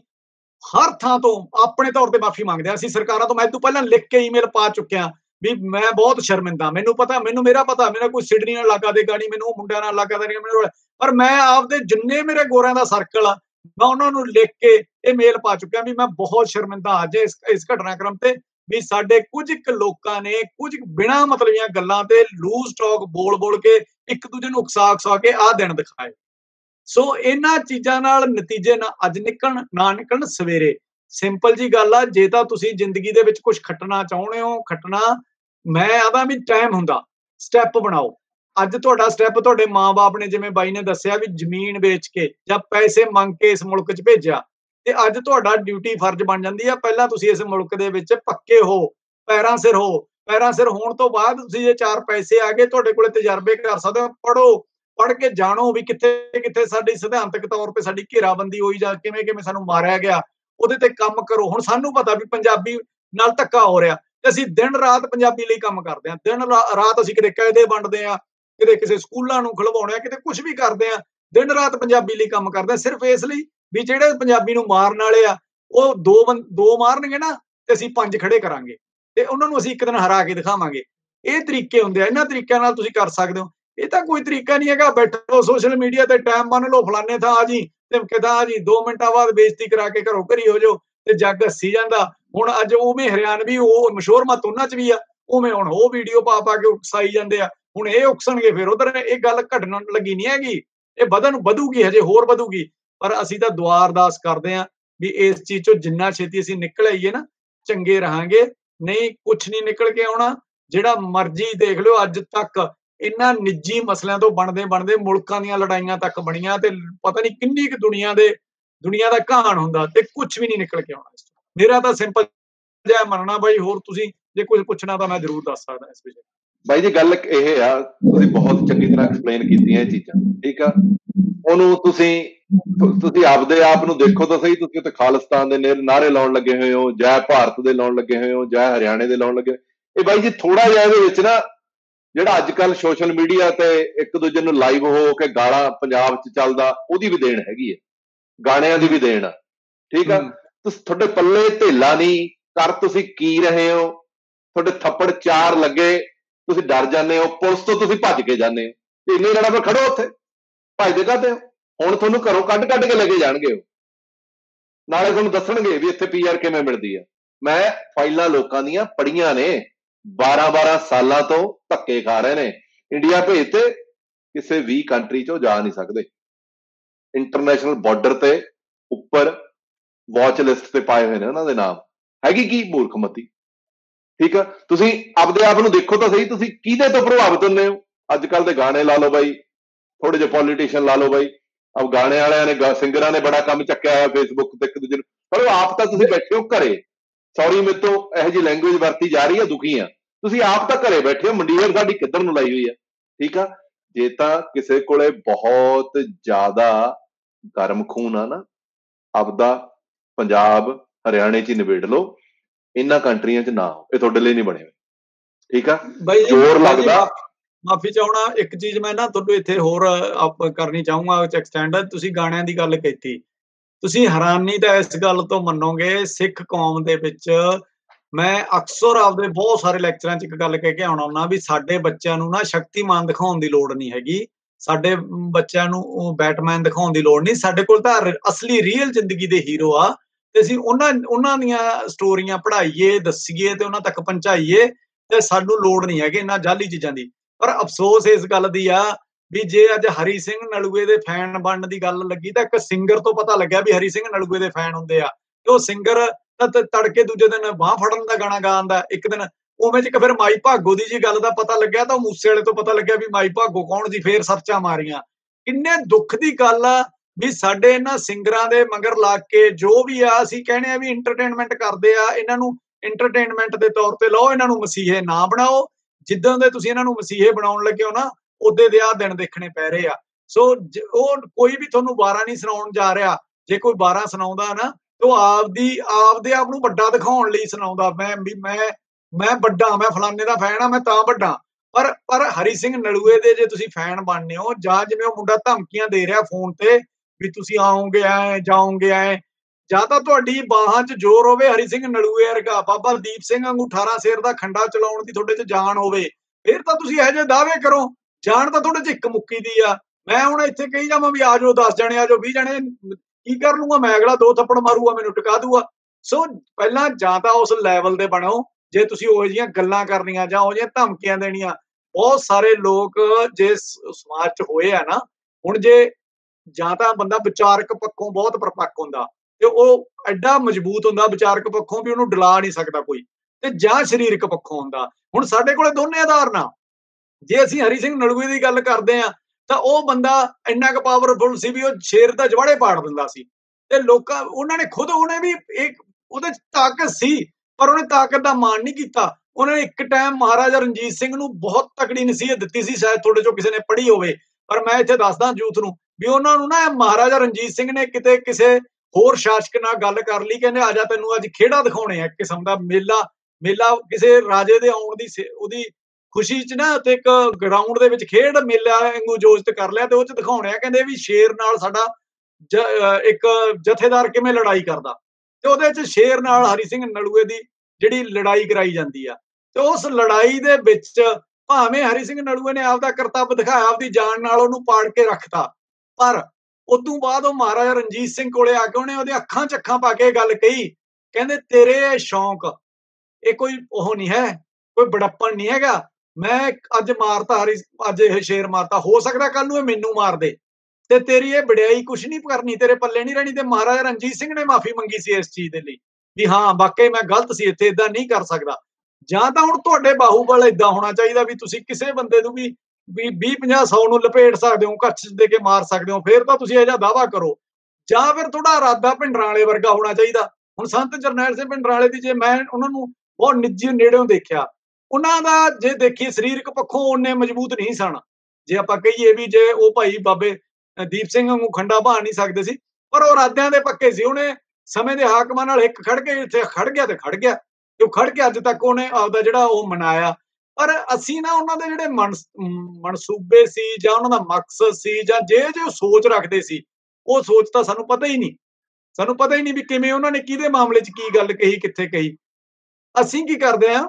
ਹਰ ਥਾਂ ਤੋਂ ਆਪਣੇ ਤੌਰ ਤੇ ਮਾਫੀ ਮੰਗਦੇ ਹਾਂ। ਅਸੀਂ ਸਰਕਾਰਾਂ ਤੋਂ, ਮੈਂ ਤੋਂ ਪਹਿਲਾਂ ਲਿਖ ਕੇ ਈਮੇਲ ਪਾ ਚੁੱਕਿਆ ਵੀ ਮੈਂ ਬਹੁਤ ਸ਼ਰਮਿੰਦਾ, ਮੈਨੂੰ ਪਤਾ, ਮੈਨੂੰ ਮੇਰਾ ਪਤਾ, ਮੇਰਾ ਕੋਈ ਸਿਡਨੀ ਨਾਲ ਲਾਗਾ ਦੇਗਾ ਨਹੀਂ, ਮੈਨੂੰ ਮੁੰਡਿਆਂ ਨਾਲ ਲਾਗਾ ਦੇਗਾ, ਮੈਨੂੰ, ਪਰ ਮੈਂ ਆਪਦੇ ਜਿੰਨੇ ਮੇਰੇ ਗੋਰਿਆਂ ਦਾ ਸਰਕਲ ਆ, ਮੈਂ ਉਹਨਾਂ ਨੂੰ ਲਿਖ ਕੇ ਇਹ ਮੇਲ ਪਾ ਚੁੱਕਿਆ ਵੀ ਮੈਂ ਬਹੁਤ ਸ਼ਰਮਿੰਦਾ ਅੱਜ ਇਸ ਘਟਨਾਕ੍ਰਮ ਤੇ, ਵੀ ਸਾਡੇ ਕੁਝ ਇੱਕ ਲੋਕਾਂ ਨੇ ਕੁਝ ਬਿਨਾਂ ਮਤਲਬੀਆਂ ਗੱਲਾਂ ਤੇ ਲੂਜ਼ ਟਾਕ ਬੋਲ ਕੇ ਇੱਕ ਦੂਜੇ ਨੂੰ ਉਕਸਾ ਕੇ ਆਹ ਦਿਨ ਦਿਖਾਏ। ਸੋ ਇਹਨਾਂ ਚੀਜ਼ਾਂ ਨਾਲ ਨਤੀਜੇ ਨਾ ਅੱਜ ਨਿਕਲਣ ਨਾ ਨਿਕਲਣ ਸਵੇਰੇ। ਸਿੰਪਲ ਜੀ ਗੱਲ ਆ, ਜੇ ਤਾਂ ਤੁਸੀਂ ਜ਼ਿੰਦਗੀ ਦੇ ਵਿੱਚ ਕੁਝ ਖੱਟਣਾ ਚਾਹੁੰਦੇ ਹੋ, ਖੱਟਣਾ ਮੈਂ ਆਦਾ ਵੀ ਟਾਈਮ ਹੁੰਦਾ, ਸਟੈਪ ਬਣਾਓ। ਅੱਜ ਤੁਹਾਡਾ ਸਟੈਪ ਤੁਹਾਡੇ ਮਾਂ-ਬਾਪ ਨੇ, ਜਿਵੇਂ ਬਾਈ ਨੇ ਦੱਸਿਆ, ਵੀ ਜ਼ਮੀਨ ਵੇਚ ਕੇ ਜਾਂ ਪੈਸੇ ਮੰਗ ਕੇ ਇਸ ਮੁਲਕ 'ਚ ਭੇਜਿਆ, ਤੇ ਅੱਜ ਤੁਹਾਡਾ ਡਿਊਟੀ ਫਰਜ਼ ਬਣ ਜਾਂਦੀ ਆ, ਪਹਿਲਾਂ ਤੁਸੀਂ ਇਸ ਮੁਲਕ ਦੇ ਵਿੱਚ ਪੱਕੇ ਹੋ, ਪੈਰਾਂ ਸਿਰ ਹੋ। ਪੈਰਾਂ ਸਿਰ ਹੋਣ ਤੋਂ ਬਾਅਦ ਤੁਸੀਂ ਜੇ ਚਾਰ ਪੈਸੇ ਆ ਗਏ, ਤੁਹਾਡੇ ਕੋਲੇ ਤਜਰਬੇ ਕਰ ਸਕਦੇ ਹੋ, ਪੜ੍ਹੋ, ਪੜ੍ਹ ਕੇ ਜਾਣੋ ਵੀ ਕਿੱਥੇ ਕਿੱਥੇ ਸਾਡੀ ਸਿਧਾਂਤਕ ਤੌਰ ਤੇ ਸਾਡੀ ਘੇਰਾਬੰਦੀ ਹੋਈ, ਜਾਂ ਕਿਵੇਂ ਕਿਵੇਂ ਸਾਨੂੰ ਮਾਰਿਆ ਗਿਆ, ਉਹਦੇ ਤੇ ਕੰਮ ਕਰੋ। ਹੁਣ ਸਾਨੂੰ ਪਤਾ ਵੀ ਪੰਜਾਬੀ ਨਾਲ ਧੱਕਾ ਹੋ ਰਿਹਾ, ਤੇ ਅਸੀਂ ਦਿਨ ਰਾਤ ਪੰਜਾਬੀ ਲਈ ਕੰਮ ਕਰਦੇ ਹਾਂ, ਦਿਨ ਰਾਤ ਅਸੀਂ ਕਿਤੇ ਕਾਇਦੇ ਵੰਡਦੇ ਹਾਂ, ਕਿਤੇ ਕਿਸੇ ਸਕੂਲਾਂ ਨੂੰ ਖਲਵਾਉਣੇ ਆ, ਕਿਤੇ ਕੁਝ ਵੀ ਕਰਦੇ ਹਾਂ, ਦਿਨ ਰਾਤ ਪੰਜਾਬੀ ਲਈ ਕੰਮ ਕਰਦੇ ਹਾਂ, ਸਿਰਫ ਇਸ ਲਈ ਵੀ ਜਿਹੜੇ ਪੰਜਾਬੀ ਨੂੰ ਮਾਰਨ ਵਾਲੇ ਆ ਉਹ ਦੋ ਮਾਰਨਗੇ ਨਾ, ਤੇ ਅਸੀਂ 5 ਖੜੇ ਕਰਾਂਗੇ, ਤੇ ਉਹਨਾਂ ਨੂੰ ਅਸੀਂ ਇੱਕ ਦਿਨ ਹਰਾ ਕੇ ਦਿਖਾਵਾਂਗੇ। ਇਹ ਤਰੀਕੇ ਹੁੰਦੇ ਆ, ਇਹਨਾਂ ਤਰੀਕਿਆਂ ਨਾਲ ਤੁਸੀਂ ਕਰ ਸਕਦੇ ਹੋ। ਇਹ ਤਾਂ ਕੋਈ ਤਰੀਕਾ ਨਹੀਂ ਹੈਗਾ ਬੈਠੋ ਸੋਸ਼ਲ ਮੀਡੀਆ ਤੇ ਟਾਈਮ ਬੰਨ ਲਓ, ਫਲਾਣੇ ਥਾਂ ਆ ਜੀ, ਧਮਕੇ ਥਾਂ ਆ ਜੀ, 2 ਮਿੰਟਾਂ ਬਾਅਦ ਬੇਇੱਜ਼ਤੀ ਕਰਾ ਕੇ ਘਰੋਂ ਘਰੀ ਹੋ ਜਾਓ, ਤੇ ਜੱਗ ਹੱਸੀ ਜਾਂਦਾ। ਹੁਣ ਅੱਜ ਉਵੇਂ ਹਰਿਆਣਵੀ ਉਹ ਮਸ਼ਹੂਰ ਮਤ ਉਹਨਾਂ 'ਚ ਵੀ ਆ, ਉਵੇਂ ਹੁਣ ਉਹ ਵੀਡੀਓ ਪਾ ਕੇ ਉਕਸਾਈ ਜਾਂਦੇ ਆ, ਹੁਣ ਇਹ ਉਕਸਣਗੇ ਫਿਰ ਉਧਰ। ਇਹ ਗੱਲ ਘਟਣ ਲੱਗੀ ਨਹੀਂ ਹੈਗੀ, ਇਹ ਵਧੂਗੀ, ਹਜੇ ਹੋਰ ਵਧੂਗੀ। ਪਰ ਅਸੀਂ ਤਾਂ ਦੁਆ ਅਰਦਾਸ ਕਰਦੇ ਹਾਂ ਵੀ ਇਸ ਚੀਜ਼ 'ਚੋਂ ਜਿੰਨਾ ਛੇਤੀ ਅਸੀਂ ਨਿਕਲ ਆਈਏ ਨਾ, ਚੰਗੇ ਰਹਾਂਗੇ, ਨਹੀਂ ਕੁਛ ਨਹੀਂ ਨਿਕਲ ਕੇ ਆਉਣਾ। ਜਿਹੜਾ ਮਰਜ਼ੀ ਦੇਖ ਲਿਓ, ਅੱਜ ਤੱਕ ਇਹਨਾਂ ਨਿੱਜੀ ਮਸਲਿਆਂ ਤੋਂ ਬਣਦੇ ਮੁਲਕਾਂ ਦੀਆਂ ਲੜਾਈਆਂ ਤੱਕ ਬਣੀਆਂ, ਤੇ ਪਤਾ ਨਹੀਂ ਕਿੰਨੀ ਕੁ ਦੁਨੀਆ ਦਾ ਕਹਾਣ ਹੁੰਦਾ, ਤੇ ਕੁਛ ਵੀ ਨਹੀਂ ਨਿਕਲ ਕੇ ਆਉਣਾ। ਮੇਰਾ ਤਾਂ ਸਿੰਪਲ ਜਿਹਾ ਮੰਨਣਾ ਬਾਈ, ਹੋਰ ਤੁਸੀਂ ਜੇ ਕੁਝ ਪੁੱਛਣਾ ਤਾਂ ਮੈਂ ਜ਼ਰੂਰ ਦੱਸ ਸਕਦਾ ਇਸ ਵਿੱਚ। ਬਾਈ ਜੀ ਗੱਲ ਇਹ ਆ, ਤੁਸੀਂ ਬਹੁਤ ਚੰਗੀ ਤਰ੍ਹਾਂ ਐਕਸਪਲੇਨ ਕੀਤੀਆਂ ਇਹ ਚੀਜ਼ਾਂ, ਠੀਕ ਆ। ਉਹਨੂੰ ਤੁਸੀਂ ਆਪਦੇ ਆਪ ਨੂੰ ਦੇਖੋ ਤਾਂ ਸਹੀ, ਤੁਸੀਂ ਉੱਥੇ ਖਾਲਿਸਤਾਨ ਦੇ ਨਾਅਰੇ ਲਾਉਣ ਲੱਗੇ ਹੋਏ ਹੋ, ਜੈ ਭਾਰਤ ਦੇ ਲਾਉਣ ਲੱਗੇ ਹੋਏ ਹੋ, ਜੈ ਹਰਿਆਣੇ ਦੇ ਲਾਉਣ ਲੱਗੇ ਹੋ। ਇਹ ਬਾਈ ਜੀ ਥੋੜਾ ਜਿਹਾ ਇਹਦੇ ਵਿੱਚ ਨਾ, ਜਿਹੜਾ ਅੱਜ ਕੱਲ੍ਹ ਸੋਸ਼ਲ ਮੀਡੀਆ ਤੇ ਇੱਕ ਦੂਜੇ ਨੂੰ ਲਾਈਵ ਹੋ ਕੇ ਗਾਲਾਂ ਪੰਜਾਬ 'ਚ ਚੱਲਦਾ, ਉਹਦੀ ਵੀ ਦੇਣ ਹੈਗੀ ਹੈ, ਗਾਣਿਆਂ ਦੀ ਵੀ ਦੇਣ ਆ, ਠੀਕ ਆ। ਤੁਹਾਡੇ ਪੱਲੇ ਢੇਲਾ ਨਹੀਂ, ਕਰ ਤੁਸੀਂ ਕੀ ਰਹੇ ਹੋ, ਤੁਹਾਡੇ ਥੱਪੜ 4 ਲੱਗੇ ਤੁਸੀਂ ਡਰ ਜਾਂਦੇ ਹੋ, ਪੁਲਿਸ ਤੋਂ ਤੁਸੀਂ ਭੱਜ ਕੇ ਜਾਂਦੇ ਹੋ, ਇੰਨੀ ਲੜਾ ਪਰ ਖੜੋ, ਉੱਥੇ ਭੱਜਦੇ ਕਾਹਦੇ ਹੋ? ਹੁਣ ਤੁਹਾਨੂੰ ਘਰੋਂ ਕੱਢ ਕੇ ਲੈ ਕੇ ਜਾਣਗੇ ਉਹ, ਨਾਲੇ ਤੁਹਾਨੂੰ ਦੱਸਣਗੇ ਵੀ ਇੱਥੇ PR ਕਿਵੇਂ ਮਿਲਦੀ ਆ। ਮੈਂ ਫਾਈਲਾਂ ਲੋਕਾਂ ਦੀਆਂ ਪੜੀਆਂ ਨੇ, 12-12 ਸਾਲਾਂ ਤੋਂ ਧੱਕੇ ਖਾ ਰਹੇ ਨੇ, ਇੰਡੀਆ ਭੇਜ ਤੇ ਕਿਸੇ ਵੀ ਕੰਟਰੀ 'ਚੋਂ ਜਾ ਨਹੀਂ ਸਕਦੇ, ਇੰਟਰਨੈਸ਼ਨਲ ਬਾਰਡਰ ਤੇ ਉੱਪਰ ਵਾਚ ਲਿਸਟ ਤੇ ਪਾਏ ਹੋਏ ਨੇ ਉਹਨਾਂ ਦੇ ਨਾਮ। ਹੈਗੀ ਕੀ ਮੂਰਖਮਤੀ, ਠੀਕ ਆ। ਤੁਸੀਂ ਆਪਦੇ ਆਪ ਨੂੰ ਦੇਖੋ ਤਾਂ ਸਹੀ, ਤੁਸੀਂ ਕਿਹਦੇ ਤੋਂ ਪ੍ਰਭਾਵਿਤ ਹੁੰਦੇ ਹੋ? ਅੱਜ ਕੱਲ੍ਹ ਦੇ ਗਾਣੇ ਲਾ ਲਓ ਬਾਈ, ਥੋੜੇ ਜਿਹੇ ਪੋਲੀਟੀਸ਼ੀਅਨ ਲਾ ਲਓ ਬਾਈ, ਆਹ ਗਾਣੇ ਵਾਲਿਆਂ ਨੇ, ਸਿੰਗਰਾਂ ਨੇ ਬੜਾ ਕੰਮ ਚੱਕਿਆ ਹੋਇਆ ਫੇਸਬੁੱਕ ਤੇ ਇੱਕ ਦੂਜੇ ਨੂੰ, ਪਰ ਉਹ ਆਪ ਤਾਂ ਤੁਸੀਂ ਬੈਠੇ ਹੋ ਘਰੇ, ਸੌਰੀ ਮੇਰੇ ਤੋਂ ਇਹੋ ਜਿਹੀ ਲੈਂਗੁਏਜ ਵਰਤੀ ਜਾ ਰਹੀ ਹੈ, ਦੁਖੀ ਆ, ਤੁਸੀਂ ਆਪ ਤਾਂ ਘਰੇ ਬੈਠੇ ਹੋ, ਮੰਡੀਰ ਸਾਡੀ ਕਿੱਧਰ ਨੂੰ ਲਾਈ ਹੋਈ ਆ, ਠੀਕ ਆ। ਜੇ ਤਾਂ ਕਿਸੇ ਕੋਲੇ ਬਹੁਤ ਜ਼ਿਆਦਾ ਗਰਮ ਖੂਨ ਆ ਨਾ, ਆਪਦਾ ਪੰਜਾਬ ਹਰਿਆਣੇ 'ਚ ਨਿਬੇੜ ਲਓ, ਇਹਨਾਂ ਕੰਟਰੀਆਂ 'ਚ ਨਾ ਆਓ, ਇਹ ਤੁਹਾਡੇ ਲਈ ਨਹੀਂ ਬਣੇ ਹੋਏ, ਠੀਕ ਆ। ਜ਼ੋਰ ਲੱਗਦਾ माफी चाहना एक चीज मैं ना तुहानू इत्थे होर करनी चाहूंगा एक्सटेंड। तुसीं गाणियां दी गल कीती, तुसीं हैरानी तां इस गल तो मन्नोगे सिख कौम दे विच मैं अक्सर आपदे बहुत सारे लैक्चरां च इक गल कह के आउणा हुंदा वी साडे बच्चिआं नूं ना शक्तिमान दिखाउण दी लोड़ नहीं हैगी, साडे बच्चिआं नूं बैटमैन दिखाउण दी लोड़ नहीं, साडे कोल तां असली रीयल जिंदगी दे हीरो आ ते असीं उन्हां दियां स्टोरियां पढ़ाईए दस्सीए ते उन्हां तक पहुंचाईए ते सानूं लोड़ नहीं हैगी इन्हां जाली चीज़ां दी। पर अफसोस इस गल दी आ भी जे अज हरी सिंह नलूए दे फैन बनने की गल लगी तो एक सिंगर तो पता लग्या भी हरी सिंह नलूए दे फैन हुंदे आ ते ओह सिंगर तड़के दूजे दिन बांह फड़न दा गाना गांदा एक दिन उवें च फिर माई भागो दी जी गल दा पता लग्या तो मूसे वाले तो पता लग्या भी माई भागो कौन जी फिर सर्चा मारियां। इन्ने दुख की गल आ भी साडे इन्हां सिंगरां दे मगर ला के जो भी आ असीं कहणे आ भी इंटरटेनमेंट करदे आ, इन्हां नूं इंटरटेनमेंट दे तौर ते लओ, इन्हां नूं मसीहे ना बनाओ। ਜਿੱਦਾਂ ਦੇ ਤੁਸੀਂ ਇਹਨਾਂ ਨੂੰ ਮਸੀਹੇ ਬਣਾਉਣ ਲੱਗੇ ਹੋ ਨਾ ਉਹਦੇ ਦੇ ਆਹ ਦਿਨ ਦੇਖਣੇ ਪੈ ਰਹੇ ਆ। ਸੋ ਉਹ ਕੋਈ ਵੀ ਤੁਹਾਨੂੰ 12 ਨਹੀਂ ਸੁਣਾਉਣ ਜਾ ਰਿਹਾ, ਜੇ ਕੋਈ 12 ਸੁਣਾਉਂਦਾ ਨਾ ਤੇ ਉਹ ਆਪਦੇ ਆਪ ਨੂੰ ਵੱਡਾ ਦਿਖਾਉਣ ਲਈ ਸੁਣਾਉਂਦਾ ਮੈਂ ਵੱਡਾ, ਮੈਂ ਫਲਾਣੇ ਦਾ ਫੈਨ ਆ, ਮੈਂ ਤਾਂ ਵੱਡਾ। ਪਰ ਹਰੀ ਸਿੰਘ ਨਲੂਏ ਦੇ ਜੇ ਤੁਸੀਂ ਫੈਨ ਬਣਨੇ ਹੋ ਜਾਂ ਜਿਵੇਂ ਉਹ ਮੁੰਡਾ ਧਮਕੀਆਂ ਦੇ ਰਿਹਾ ਫੋਨ ਤੇ ਵੀ ਤੁਸੀਂ ਆਓਗੇ ਐ ਜਾਓਗੇ ਐ, ਜਾਂ ਤਾਂ ਤੁਹਾਡੀ ਬਾਹਾਂ 'ਚ ਜ਼ੋਰ ਹੋਵੇ ਹਰੀ ਸਿੰਘ ਨਲੂਏ ਵਰਗਾ, ਬਾਬਾ ਦੀਪ ਸਿੰਘ ਵਾਂਗੂ 18 ਸਿਰ ਦਾ ਖੰਡਾ ਚਲਾਉਣ ਦੀ ਤੁਹਾਡੇ 'ਚ ਜਾਨ ਹੋਵੇ, ਫਿਰ ਤਾਂ ਤੁਸੀਂ ਇਹੋ ਜਿਹੇ ਦਾਅਵੇ ਕਰੋ। ਜਾਨ ਤਾਂ ਤੁਹਾਡੇ 'ਚ ਇੱਕ ਮੁੱਕੀ ਦੀ ਆ। ਮੈਂ ਹੁਣ ਇੱਥੇ ਕਹੀ ਜਾਵਾਂ ਵੀ ਆ ਜਾਓ 10 ਜਣੇ ਆ ਜਾਓ 20 ਜਣੇ, ਕੀ ਕਰ ਲੂੰਗਾ ਮੈਂ? ਅਗਲਾ 2 ਥੱਪੜ ਮਾਰੂਗਾ ਮੈਨੂੰ ਟਿਕਾ ਦੂਗਾ। ਸੋ ਪਹਿਲਾਂ ਜਾਂ ਤਾਂ ਉਸ ਲੈਵਲ ਦੇ ਬਣੋ, ਜੇ ਤੁਸੀਂ ਉਹੋ ਜਿਹੀਆਂ ਗੱਲਾਂ ਕਰਨੀਆਂ ਜਾਂ ਉਹੋ ਜਿਹੀਆਂ ਧਮਕੀਆਂ ਦੇਣੀਆਂ। ਬਹੁਤ ਸਾਰੇ ਲੋਕ ਜੇ ਸਮਾਜ 'ਚ ਹੋਏ ਆ ਨਾ ਹੁਣ, ਜੇ ਜਾਂ ਤਾਂ ਬੰਦਾ ਵਿਚਾਰਕ ਪੱਖੋਂ ਬਹੁਤ ਪਰਪੱਕ ਹੁੰਦਾ ਤੇ ਉਹ ਐਡਾ ਮਜ਼ਬੂਤ ਹੁੰਦਾ ਵਿਚਾਰਕ ਪੱਖੋਂ ਵੀ ਉਹਨੂੰ ਡਲਾ ਨਹੀਂ ਸਕਦਾ ਕੋਈ, ਤੇ ਜਾਂ ਸਰੀਰਕ ਪੱਖੋਂ ਹੁੰਦਾ। ਹੁਣ ਸਾਡੇ ਕੋਲੇ ਦੋਨੇ ਆਧਾਰਨਾ, ਜੇ ਅਸੀਂ ਹਰੀ ਸਿੰਘ ਨਲੂਏ ਦੀ ਗੱਲ ਕਰਦੇ ਆ ਤਾਂ ਉਹ ਬੰਦਾ ਇੰਨਾ ਕੁ ਪਾਵਰਫੁਲ ਸੀ ਵੀ ਉਹ ਸ਼ੇਰ ਦਾ ਜਵਾੜੇ ਪਾੜ ਦਿੰਦਾ ਸੀ ਤੇ ਲੋਕਾਂ ਉਹਨਾਂ ਨੇ ਖੁਦ ਉਹਨੇ ਵੀ ਇੱਕ ਉਹਦੇ ਚ ਤਾਕਤ ਸੀ ਪਰ ਉਹਨੇ ਤਾਕਤ ਦਾ ਮਾਣ ਨਹੀਂ ਕੀਤਾ। ਉਹਨੇ ਇੱਕ ਟਾਈਮ ਮਹਾਰਾਜਾ ਰਣਜੀਤ ਸਿੰਘ ਨੂੰ ਬਹੁਤ ਤਕੜੀ ਨਸੀਹਤ ਦਿੱਤੀ ਸੀ, ਸ਼ਾਇਦ ਤੁਹਾਡੇ ਚੋਂ ਕਿਸੇ ਨੇ ਪੜ੍ਹੀ ਹੋਵੇ, ਪਰ ਮੈਂ ਇੱਥੇ ਦੱਸਦਾ ਯੂਥ ਨੂੰ ਵੀ ਉਹਨਾਂ ਨੂੰ ਨਾ ਮਹਾਰਾਜਾ ਰਣਜੀਤ ਸਿੰਘ ਨੇ ਕਿਤੇ ਕਿਸੇ ਹੋਰ ਸ਼ਾਸਕ ਨਾਲ ਗੱਲ ਕਰ ਲਈ, ਕਹਿੰਦੇ ਆ ਜਾ ਤੈਨੂੰ ਅੱਜ ਖੇੜਾ ਦਿਖਾਉਣੇ ਆ, ਇੱਕ ਕਿਸਮ ਦਾ ਮੇਲਾ ਕਿਸੇ ਰਾਜੇ ਦੇ ਆਉਣ ਦੀ ਉਹਦੀ ਖੁਸ਼ੀ 'ਚ ਨਾ ਤੇ ਇੱਕ ਗਰਾਊਂਡ ਦੇ ਵਿੱਚ ਖੇਡ ਮੇਲਾ ਵਾਂਗੂ ਜੋਜਤ ਕਰ ਲਿਆ ਤੇ ਉਹ 'ਚ ਦਿਖਾਉਣੇ ਆ, ਕਹਿੰਦੇ ਵੀ ਸ਼ੇਰ ਨਾਲ ਸਾਡਾ ਇੱਕ ਜਥੇਦਾਰ ਕਿਵੇਂ ਲੜਾਈ ਕਰਦਾ ਤੇ ਉਹਦੇ 'ਚ ਸ਼ੇਰ ਨਾਲ ਹਰੀ ਸਿੰਘ ਨਲੂਏ ਦੀ ਜਿਹੜੀ ਲੜਾਈ ਕਰਾਈ ਜਾਂਦੀ ਆ ਤੇ ਉਸ ਲੜਾਈ ਦੇ ਵਿੱਚ ਭਾਵੇਂ ਹਰੀ ਸਿੰਘ ਨਲੂਏ ਨੇ ਆਪਦਾ ਕਰਤੱਵ ਦਿਖਾਇਆ, ਆਪਦੀ ਜਾਨ ਨਾਲ ਉਹਨੂੰ ਪਾੜ ਕੇ ਰੱਖਤਾ, ਪਰ ਉਦੋਂ ਬਾਅਦ ਉਹ ਮਹਾਰਾਜਾ ਰਣਜੀਤ ਸਿੰਘ ਕੋਲੇ ਆ ਕੇ ਉਹਨੇ ਉਹਦੇ ਅੱਖਾਂ 'ਚ ਅੱਖਾਂ ਪਾ ਕੇ ਗੱਲ ਕਹੀ, ਕਹਿੰਦੇ ਤੇਰੇ ਸ਼ੌਂਕ ਇਹ ਕੋਈ ਉਹ ਨਹੀਂ ਹੈ, ਕੋਈ ਬੜੱਪਣ ਨਹੀਂ ਹੈਗਾ। ਮੈਂ ਅੱਜ ਮਾਰਤਾ ਅੱਜ ਇਹ ਸ਼ੇਰ ਮਾਰਤਾ, ਹੋ ਸਕਦਾ ਕੱਲ ਨੂੰ ਇਹ ਮੈਨੂੰ ਮਾਰ ਦੇ ਤੇ ਤੇਰੀ ਇਹ ਵਡਿਆਈ ਕੁਛ ਨਹੀਂ ਕਰਨੀ, ਤੇਰੇ ਪੱਲੇ ਨਹੀਂ ਰਹਿਣੀ। ਤੇ ਮਹਾਰਾਜਾ ਰਣਜੀਤ ਸਿੰਘ ਨੇ ਮਾਫੀ ਮੰਗੀ ਸੀ ਇਸ ਚੀਜ਼ ਦੇ ਲਈ ਵੀ ਹਾਂ ਵਾਕਈ ਮੈਂ ਗਲਤ ਸੀ, ਇੱਥੇ ਏਦਾਂ ਨਹੀਂ ਕਰ ਸਕਦਾ। ਜਾਂ ਤਾਂ ਹੁਣ ਤੁਹਾਡੇ ਬਾਹੂਬਲ ਏਦਾਂ ਹੋਣਾ ਚਾਹੀਦਾ ਵੀ ਤੁਸੀਂ ਕਿਸੇ ਬੰਦੇ ਨੂੰ ਵੀ 20-50-100 ਨੂੰ ਲਪੇਟ ਸਕਦੇ ਹੋ, ਕੱਛ ਦੇ ਕੇ ਮਾਰ ਸਕਦੇ ਹੋ, ਫਿਰ ਤਾਂ ਤੁਸੀਂ ਇਹ ਜਿਹਾ ਦਾਵਾ ਕਰੋ। ਜਾਂ ਫਿਰ ਤੁਹਾਡਾ ਇਰਾਦਾ ਭਿੰਡਰਾਂ ਵਾਲੇ ਵਰਗਾ ਹੋਣਾ ਚਾਹੀਦਾ। ਹੁਣ ਸੰਤ ਜਰਨੈਲ ਸਿੰਘ ਭਿੰਡਰਾਂ ਵਾਲੇ ਦੀ ਜੇ ਮੈਂ ਉਹਨਾਂ ਨੂੰ ਬਹੁਤ ਨਿੱਜੀ ਨੇੜਿਓਂ ਦੇਖਿਆ, ਉਹਨਾਂ ਦਾ ਜੇ ਦੇਖੀ ਸਰੀਰਕ ਪੱਖੋਂ ਉਹਨੇ ਮਜ਼ਬੂਤ ਨਹੀਂ ਸਨ, ਜੇ ਆਪਾਂ ਕਹੀਏ ਵੀ ਜੇ ਉਹ ਭਾਈ ਬਾਬੇ ਦੀਪ ਸਿੰਘ ਨੂੰ ਖੰਡਾ ਬਹਾ ਨਹੀਂ ਸਕਦੇ ਸੀ, ਪਰ ਉਹ ਇਰਾਦਿਆਂ ਦੇ ਪੱਕੇ ਸੀ। ਉਹਨੇ ਸਮੇਂ ਦੇ ਹਾਕਮਾਂ ਨਾਲ ਇੱਕ ਖੜ ਕੇ ਇੱਥੇ ਖੜ ਗਿਆ ਤੇ ਖੜ ਗਿਆ ਤੇ ਉਹ ਖੜ ਕੇ ਅੱਜ ਤੱਕ ਉਹਨੇ ਆਪਦਾ ਜਿਹੜਾ ਉਹ ਮਨਾਇਆ। ਪਰ ਅਸੀਂ ਨਾ ਉਹਨਾਂ ਦੇ ਜਿਹੜੇ ਮਨਸੂਬੇ ਸੀ ਜਾਂ ਉਹਨਾਂ ਦਾ ਮਕਸਦ ਸੀ ਜਾਂ ਜੇ ਉਹ ਸੋਚ ਰੱਖਦੇ ਸੀ, ਉਹ ਸੋਚ ਤਾਂ ਸਾਨੂੰ ਪਤਾ ਹੀ ਨਹੀਂ। ਸਾਨੂੰ ਪਤਾ ਹੀ ਨਹੀਂ ਵੀ ਕਿਵੇਂ ਉਹਨਾਂ ਨੇ ਕਿਹਦੇ ਮਾਮਲੇ 'ਚ ਕੀ ਗੱਲ ਕਹੀ, ਕਿੱਥੇ ਕਹੀ। ਅਸੀਂ ਕੀ ਕਰਦੇ ਆ,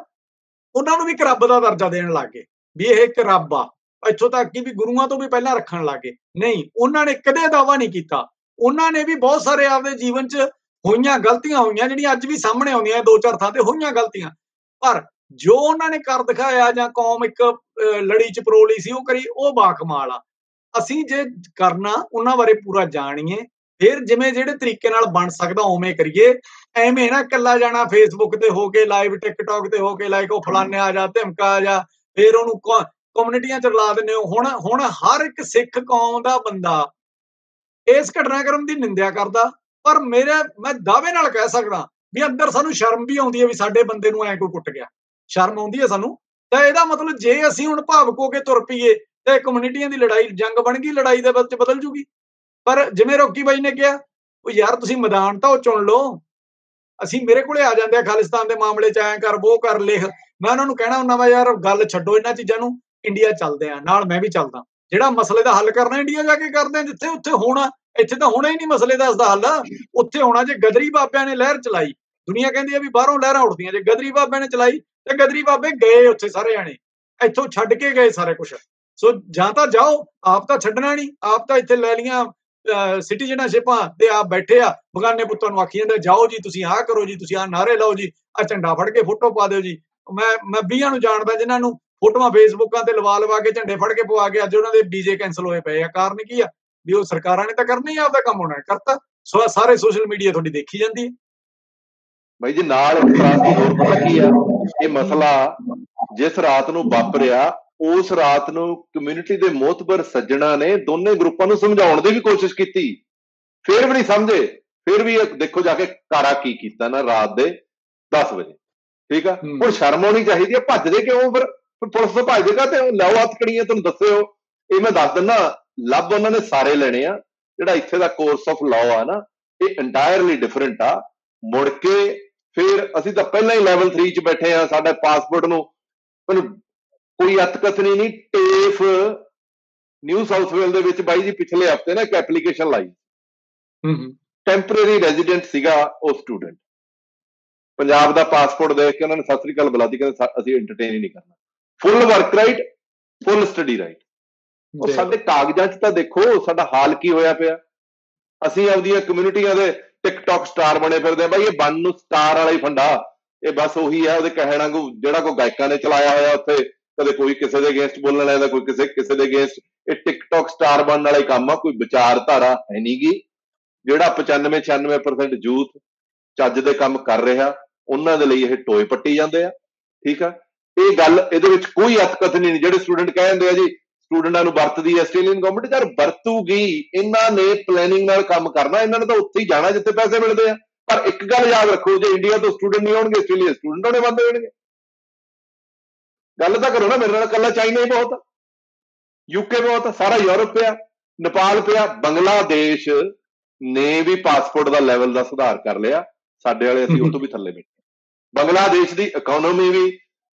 ਉਹਨਾਂ ਨੂੰ ਵੀ ਇੱਕ ਰੱਬ ਦਾ ਦਰਜਾ ਦੇਣ ਲੱਗ ਗਏ ਵੀ ਇਹ ਇੱਕ ਰੱਬ ਆ, ਇੱਥੋਂ ਤੱਕ ਕਿ ਵੀ ਗੁਰੂਆਂ ਤੋਂ ਵੀ ਪਹਿਲਾਂ ਰੱਖਣ ਲੱਗ ਗਏ। ਨਹੀਂ, ਉਹਨਾਂ ਨੇ ਕਦੇ ਦਾਅਵਾ ਨਹੀਂ ਕੀਤਾ। ਉਹਨਾਂ ਨੇ ਵੀ ਬਹੁਤ ਸਾਰੇ ਆਪਦੇ ਜੀਵਨ 'ਚ ਹੋਈਆਂ ਗਲਤੀਆਂ ਹੋਈਆਂ ਜਿਹੜੀਆਂ ਅੱਜ ਵੀ ਸਾਹਮਣੇ ਆਉਂਦੀਆਂ, 2-4 ਥਾਂ ਤੇ ਹੋਈਆਂ ਗਲਤੀਆਂ, ਪਰ ਜੋ ਉਹਨਾਂ ਨੇ ਕਰ ਦਿਖਾਇਆ ਜਾਂ ਕੌਮ ਇੱਕ ਲੜੀ ਚ ਪਰੋਲੀ ਸੀ ਉਹ ਕਰੀ, ਉਹ ਬਾਕਮਾਲ ਆ। ਅਸੀਂ ਜੇ ਕਰਨਾ ਉਹਨਾਂ ਬਾਰੇ ਪੂਰਾ ਜਾਣੀਏ, ਫਿਰ ਜਿਵੇਂ ਜਿਹੜੇ ਤਰੀਕੇ ਨਾਲ ਬਣ ਸਕਦਾ ਉਵੇਂ ਕਰੀਏ। ਐਵੇਂ ਨਾ ਇਕੱਲਾ ਜਾਣਾ ਫੇਸਬੁੱਕ ਤੇ ਹੋ ਕੇ ਲਾਈਵ, ਟਿਕਟੌਕ ਤੇ ਹੋ ਕੇ ਲਾਈਕ, ਉਹ ਫਲਾਨੇ ਆ ਜਾ ਧਮਕਾ ਆ ਜਾ, ਫਿਰ ਉਹਨੂੰ ਕਮਿਊਨਿਟੀਆਂ ਚ ਰਲਾ ਦਿੰਦੇ ਹੋ। ਹੁਣ ਹਰ ਇੱਕ ਸਿੱਖ ਕੌਮ ਦਾ ਬੰਦਾ ਇਸ ਘਟਨਾਕ੍ਰਮ ਦੀ ਨਿੰਦਿਆ ਕਰਦਾ, ਪਰ ਮੈਂ ਦਾਅਵੇ ਨਾਲ ਕਹਿ ਸਕਦਾ ਵੀ ਅੰਦਰ ਸਾਨੂੰ ਸ਼ਰਮ ਵੀ ਆਉਂਦੀ ਹੈ ਵੀ ਸਾਡੇ ਬੰਦੇ ਨੂੰ ਐਂ ਕੋਈ ਕੁੱਟ ਗਿਆ, ਸ਼ਰਮ ਆਉਂਦੀ ਹੈ ਸਾਨੂੰ। ਤਾਂ ਇਹਦਾ ਮਤਲਬ ਜੇ ਅਸੀਂ ਹੁਣ ਭਾਵਕ ਹੋ ਕੇ ਤੁਰ ਪਈਏ ਤੇ ਕਮਿਊਨਿਟੀਆਂ ਦੀ ਲੜਾਈ ਜੰਗ ਬਣ ਗਈ, ਲੜਾਈ ਦੇ ਵਿੱਚ ਬਦਲ ਜੂਗੀ। ਪਰ ਜਿਵੇਂ ਰੋਕੀ ਬਾਈ ਨੇ ਕਿਹਾ, ਉਹ ਯਾਰ ਤੁਸੀਂ ਮੈਦਾਨ ਤਾਂ ਉਹ ਚੁਣ ਲਓ। ਅਸੀਂ ਮੇਰੇ ਕੋਲੇ ਆ ਜਾਂਦੇ ਆ ਖਾਲਿਸਤਾਨ ਦੇ ਮਾਮਲੇ 'ਚ, ਐਂ ਕਰ ਵੋ ਕਰ ਲਿਖ, ਮੈਂ ਉਹਨਾਂ ਨੂੰ ਕਹਿਣਾ ਹੁੰਦਾ ਵਾ ਯਾਰ ਗੱਲ ਛੱਡੋ ਇਹਨਾਂ ਚੀਜ਼ਾਂ ਨੂੰ, इंडिया चलते हैं, नाल मैं भी चलदा। जिहड़ा मसले का हल करना इंडिया जाके करते हैं, जिथे उत्थे होना, इत्थे तां होना ही नहीं मसले का इसदा हल, उत्थे होना। जे गदरी बाबियां ने लहर चलाई, दुनिया कहती है भी बाहरों लहर उठदियां, जे गदरी बाबियां ने चलाई तो गदरी बाबे गए उत्थे सारे जाने, इत्थों छड्ड के गए सारे कुछ। सो जां तां जाओ, आप तां छड्डणा नहीं, आप तां इत्थे लै लियां सिटीजनशिपां ते आप बैठे आ बगाने पुत्तां नूं आखी जांदे जाओ जी तुसीं आ करो जी तुसीं आ नारे लाओ जी आ झंडा फड़ के फोटो पा दिओ जी। मैं 20 नूं जाणदा जिन्हां नूं फोटोआं फेसबुकां ते लवा के झंडे फड़ के पवा के अज उहनां दे वीजे कैंसल होए पए आ। कारण की आ भी वो सरकारां ने तां करना ही आपदा काम होना करता। सो सारे सोशल मीडिया तुहाडी देखी जांदी है ਬਾਈ ਜੀ ਨਾਲ ਕੀ ਆ ਇਹ ਮਸਲਾ ਜਿਸ ਰਾਤ ਨੂੰ ਵਾਪਰਿਆ ਉਸ ਰਾਤ ਨੂੰ ਕਮਿਊਨਿਟੀ ਦੇ ਮੋਤਬਰ ਸੱਜਣਾ ਨੇ ਦੋਨੇ ਗਰੁੱਪਾਂ ਨੂੰ ਸਮਝਾਉਣ ਦੀ ਵੀ ਕੋਸ਼ਿਸ਼ ਕੀਤੀ, ਫਿਰ ਵੀ ਨਹੀਂ ਸਮਝੇ। ਫਿਰ ਵੀ ਦੇਖੋ ਜਾ ਕੇ ਕਾਰਾ ਕੀ ਕੀਤਾ ਨਾ ਰਾਤ ਦੇ 10 ਵਜੇ, ਠੀਕ ਆ। ਹੁਣ ਸ਼ਰਮ ਆਉਣੀ ਚਾਹੀਦੀ ਆ। ਭੱਜਦੇ ਕਿਉਂ ਫਿਰ? ਪੁਲਿਸ ਤੋਂ ਭੱਜ ਜੇਗਾ ਤੇ ਲਓ ਹੱਥਕੜੀਆਂ ਤੁਹਾਨੂੰ ਦੱਸਿਓ। ਇਹ ਮੈਂ ਦੱਸ ਦਿੰਦਾ ਲੱਭ ਉਹਨਾਂ ਨੇ ਸਾਰੇ ਲੈਣੇ ਆ। ਜਿਹੜਾ ਇੱਥੇ ਦਾ ਕੋਰਸ ਆਫ ਲਾਅ ਆ ਨਾ ਇਹ ਇੰਟਾਇਰਲੀ ਡਿਫਰੈਂਟ ਆ। ਮੁੜ ਕੇ फिर असीं तां पहलां ही लैवल 3 च बैठे हाँ। साडा पासपोर्ट नूं कोई अतकथनी नहीं। टेफ न्यू साउथ वेल दे विच बाई जी पिछले हफ्ते ना एक एप्लीकेशन लाई, टैंपरेरी रेजिडेंट सीगा उह स्टूडेंट, पंजाब दा पासपोर्ट देख के उन्हां ने सत श्री अकाल बुलाती, कहंदे असीं एंटरटेन ही नहीं करना। Full work right, full study right. और साडे कागजां च तां देखो साडा हाल की होया पिया। असीं आपदियां कम्यूनिटियां दे ਟਿਕਟੌਕ ਸਟਾਰ ਬਣੇ ਫਿਰਦੇ ਆ ਬਾਈ। ਇਹ ਬਣ ਨੂੰ ਸਟਾਰ ਵਾਲਾ ਹੀ ਫੰਡਾ, ਇਹ ਬਸ ਉਹੀ ਆ ਉਹਦੇ ਕਹਿਣਾ ਕੋ ਜਿਹੜਾ ਕੋਈ ਗਾਇਕਾਂ ਨੇ ਚਲਾਇਆ ਹੋਇਆ। ਉੱਥੇ ਕਦੇ ਕੋਈ ਕਿਸੇ ਦੇ ਅਗੇਂਸਟ ਬੋਲਣ ਲੱਗਦਾ, ਕੋਈ ਕਿਸੇ ਦੇ ਅਗੇਂਸਟ। ਇਹ ਟਿਕਟੌਕ ਸਟਾਰ ਬਣਨ ਵਾਲਾ ਹੀ ਕੰਮ ਆ। ਕੋਈ ਵਿਚਾਰਧਾਰਾ ਹੈ ਨਹੀਂ ਗੀ। ਜਿਹੜਾ 95-96% ਯੂਥ ਚੱਜ ਦੇ ਕੰਮ ਕਰ ਰਿਹਾ ਉਹਨਾਂ ਦੇ ਲਈ ਇਹ ਟੋਏ ਪੱਟੀ ਜਾਂਦੇ ਆ, ਠੀਕ ਆ। ਇਹ ਗੱਲ ਇਹਦੇ ਵਿੱਚ ਕੋਈ ਅਤਕਥਨੀ ਨਹੀਂ। ਜਿਹੜੇ ਸਟੂਡੈਂਟ ਕਹਿੰਦੇ ਆ ਜੀ ਸਟੂਡੈਂਟਾਂ ਨੂੰ ਵਰਤਦੀ ਆਸਟ੍ਰੇਲੀਅਨ ਗਵਰਨਮੈਂਟ, ਯਾਰ ਵਰਤੂਗੀ। ਇਹਨਾਂ ਨੇ ਪਲੈਨਿੰਗ ਨਾਲ ਕੰਮ ਕਰਨਾ। ਇਹਨਾਂ ਨੇ ਤਾਂ ਉੱਥੇ ਹੀ ਜਾਣਾ ਜਿੱਥੇ ਪੈਸੇ ਮਿਲਦੇ ਆ। ਪਰ ਇੱਕ ਗੱਲ ਯਾਦ ਰੱਖੋ, ਜੇ ਇੰਡੀਆ ਤੋਂ ਸਟੂਡੈਂਟ ਨਹੀਂ ਆਉਣਗੇ ਆਸਟ੍ਰੇਲੀਆ ਸਟੂਡੈਂਟ ਉਹਨੇ ਬੰਦ ਹੋਣਗੇ। ਗੱਲ ਤਾਂ ਕਰੋ ਨਾ ਮੇਰੇ ਨਾਲ। ਇਕੱਲਾ ਚਾਈਨਾ ਹੀ ਬਹੁਤ ਆ, ਯੂਕੇ ਬਹੁਤ ਆ, ਸਾਰਾ ਯੂਰਪ ਪਿਆ, ਨੇਪਾਲ ਪਿਆ, ਬੰਗਲਾਦੇਸ਼ ਨੇ ਵੀ ਪਾਸਪੋਰਟ ਦਾ ਲੈਵਲ ਦਾ ਸੁਧਾਰ ਕਰ ਲਿਆ। ਸਾਡੇ ਵਾਲੇ ਅਸੀਂ ਉਹ ਤੋਂ ਵੀ ਥੱਲੇ ਬੈਠੇ। ਬੰਗਲਾਦੇਸ਼ ਦੀ ਇਕਨੋਮੀ ਵੀ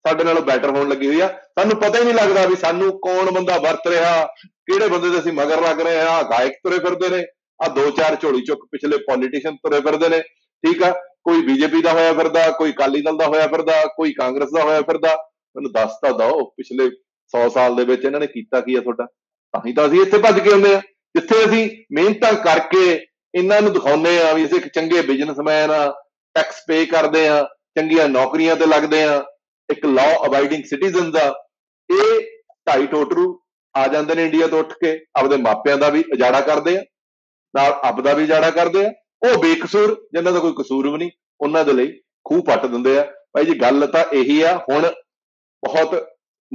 ਸਾਡੇ ਨਾਲੋਂ ਬੈਟਰ ਹੋਣ ਲੱਗੀ ਹੋਈ ਆ। ਸਾਨੂੰ ਪਤਾ ਹੀ ਨਹੀਂ ਲੱਗਦਾ ਵੀ ਸਾਨੂੰ ਕੌਣ ਬੰਦਾ ਵਰਤ ਰਿਹਾ, ਕਿਹੜੇ ਬੰਦੇ ਦੇ ਅਸੀਂ ਮਗਰ ਲੱਗ ਰਹੇ ਆ। ਗਾਇਕ ਤੁਰੇ ਫਿਰਦੇ ਨੇ ਆ, 2-4 ਝੋਲੀ ਚੁੱਕ ਪਿਛਲੇ ਪੋਲੀਟੀਸ਼ੀਅਨ ਤੁਰੇ ਫਿਰਦੇ ਨੇ, ਠੀਕ ਆ। ਕੋਈ ਬੀਜੇਪੀ ਦਾ ਹੋਇਆ ਫਿਰਦਾ, ਕੋਈ ਅਕਾਲੀ ਦਲ ਦਾ ਹੋਇਆ ਫਿਰਦਾ, ਕੋਈ ਕਾਂਗਰਸ ਦਾ ਹੋਇਆ ਫਿਰਦਾ। ਮੈਨੂੰ ਦੱਸ ਤਾਂ ਦਿਓ ਪਿਛਲੇ 100 ਸਾਲ ਦੇ ਵਿੱਚ ਇਹਨਾਂ ਨੇ ਕੀਤਾ ਕੀ ਆ ਤੁਹਾਡਾ? ਤਾਂ ਹੀ ਤਾਂ ਅਸੀਂ ਇੱਥੇ ਭੱਜ ਕੇ ਆਉਂਦੇ ਆ, ਜਿੱਥੇ ਅਸੀਂ ਮਿਹਨਤਾਂ ਕਰਕੇ ਇਹਨਾਂ ਨੂੰ ਦਿਖਾਉਂਦੇ ਆ ਵੀ ਅਸੀਂ ਇੱਕ ਚੰਗੇ ਬਿਜ਼ਨਸਮੈਨ ਆ, ਟੈਕਸ ਪੇ ਕਰਦੇ ਆ, ਚੰਗੀਆਂ ਨੌਕਰੀਆਂ ਤੇ ਲੱਗਦੇ ਆ, ਇੱਕ ਲॉ ਅਬਾਈਡਿੰਗ ਸਿਟੀਜ਼ਨ ਦਾ। ਇਹ ਢਾਈ ਟੋਟਰੂ ਆ ਜਾਂਦੇ ਨੇ ਇੰਡੀਆ ਤੋਂ ਉੱਠ ਕੇ, ਆਪਦੇ ਮਾਪਿਆਂ ਦਾ ਵੀ ਉਜਾੜਾ ਕਰਦੇ ਆ, ਨਾਲ ਆਪਦਾ ਵੀ ਉਜਾੜਾ ਕਰਦੇ ਆ। ਉਹ ਬੇਕਸੂਰ ਜਿਹਨਾਂ ਦਾ ਕੋਈ ਕਸੂਰ ਵੀ ਨਹੀਂ, ਉਹਨਾਂ ਦੇ ਲਈ ਖੂਹ ਪੱਟ ਦਿੰਦੇ ਆ। ਭਾਈ ਜੀ ਗੱਲ ਤਾਂ ਇਹੀ ਆ। ਹੁਣ ਬਹੁਤ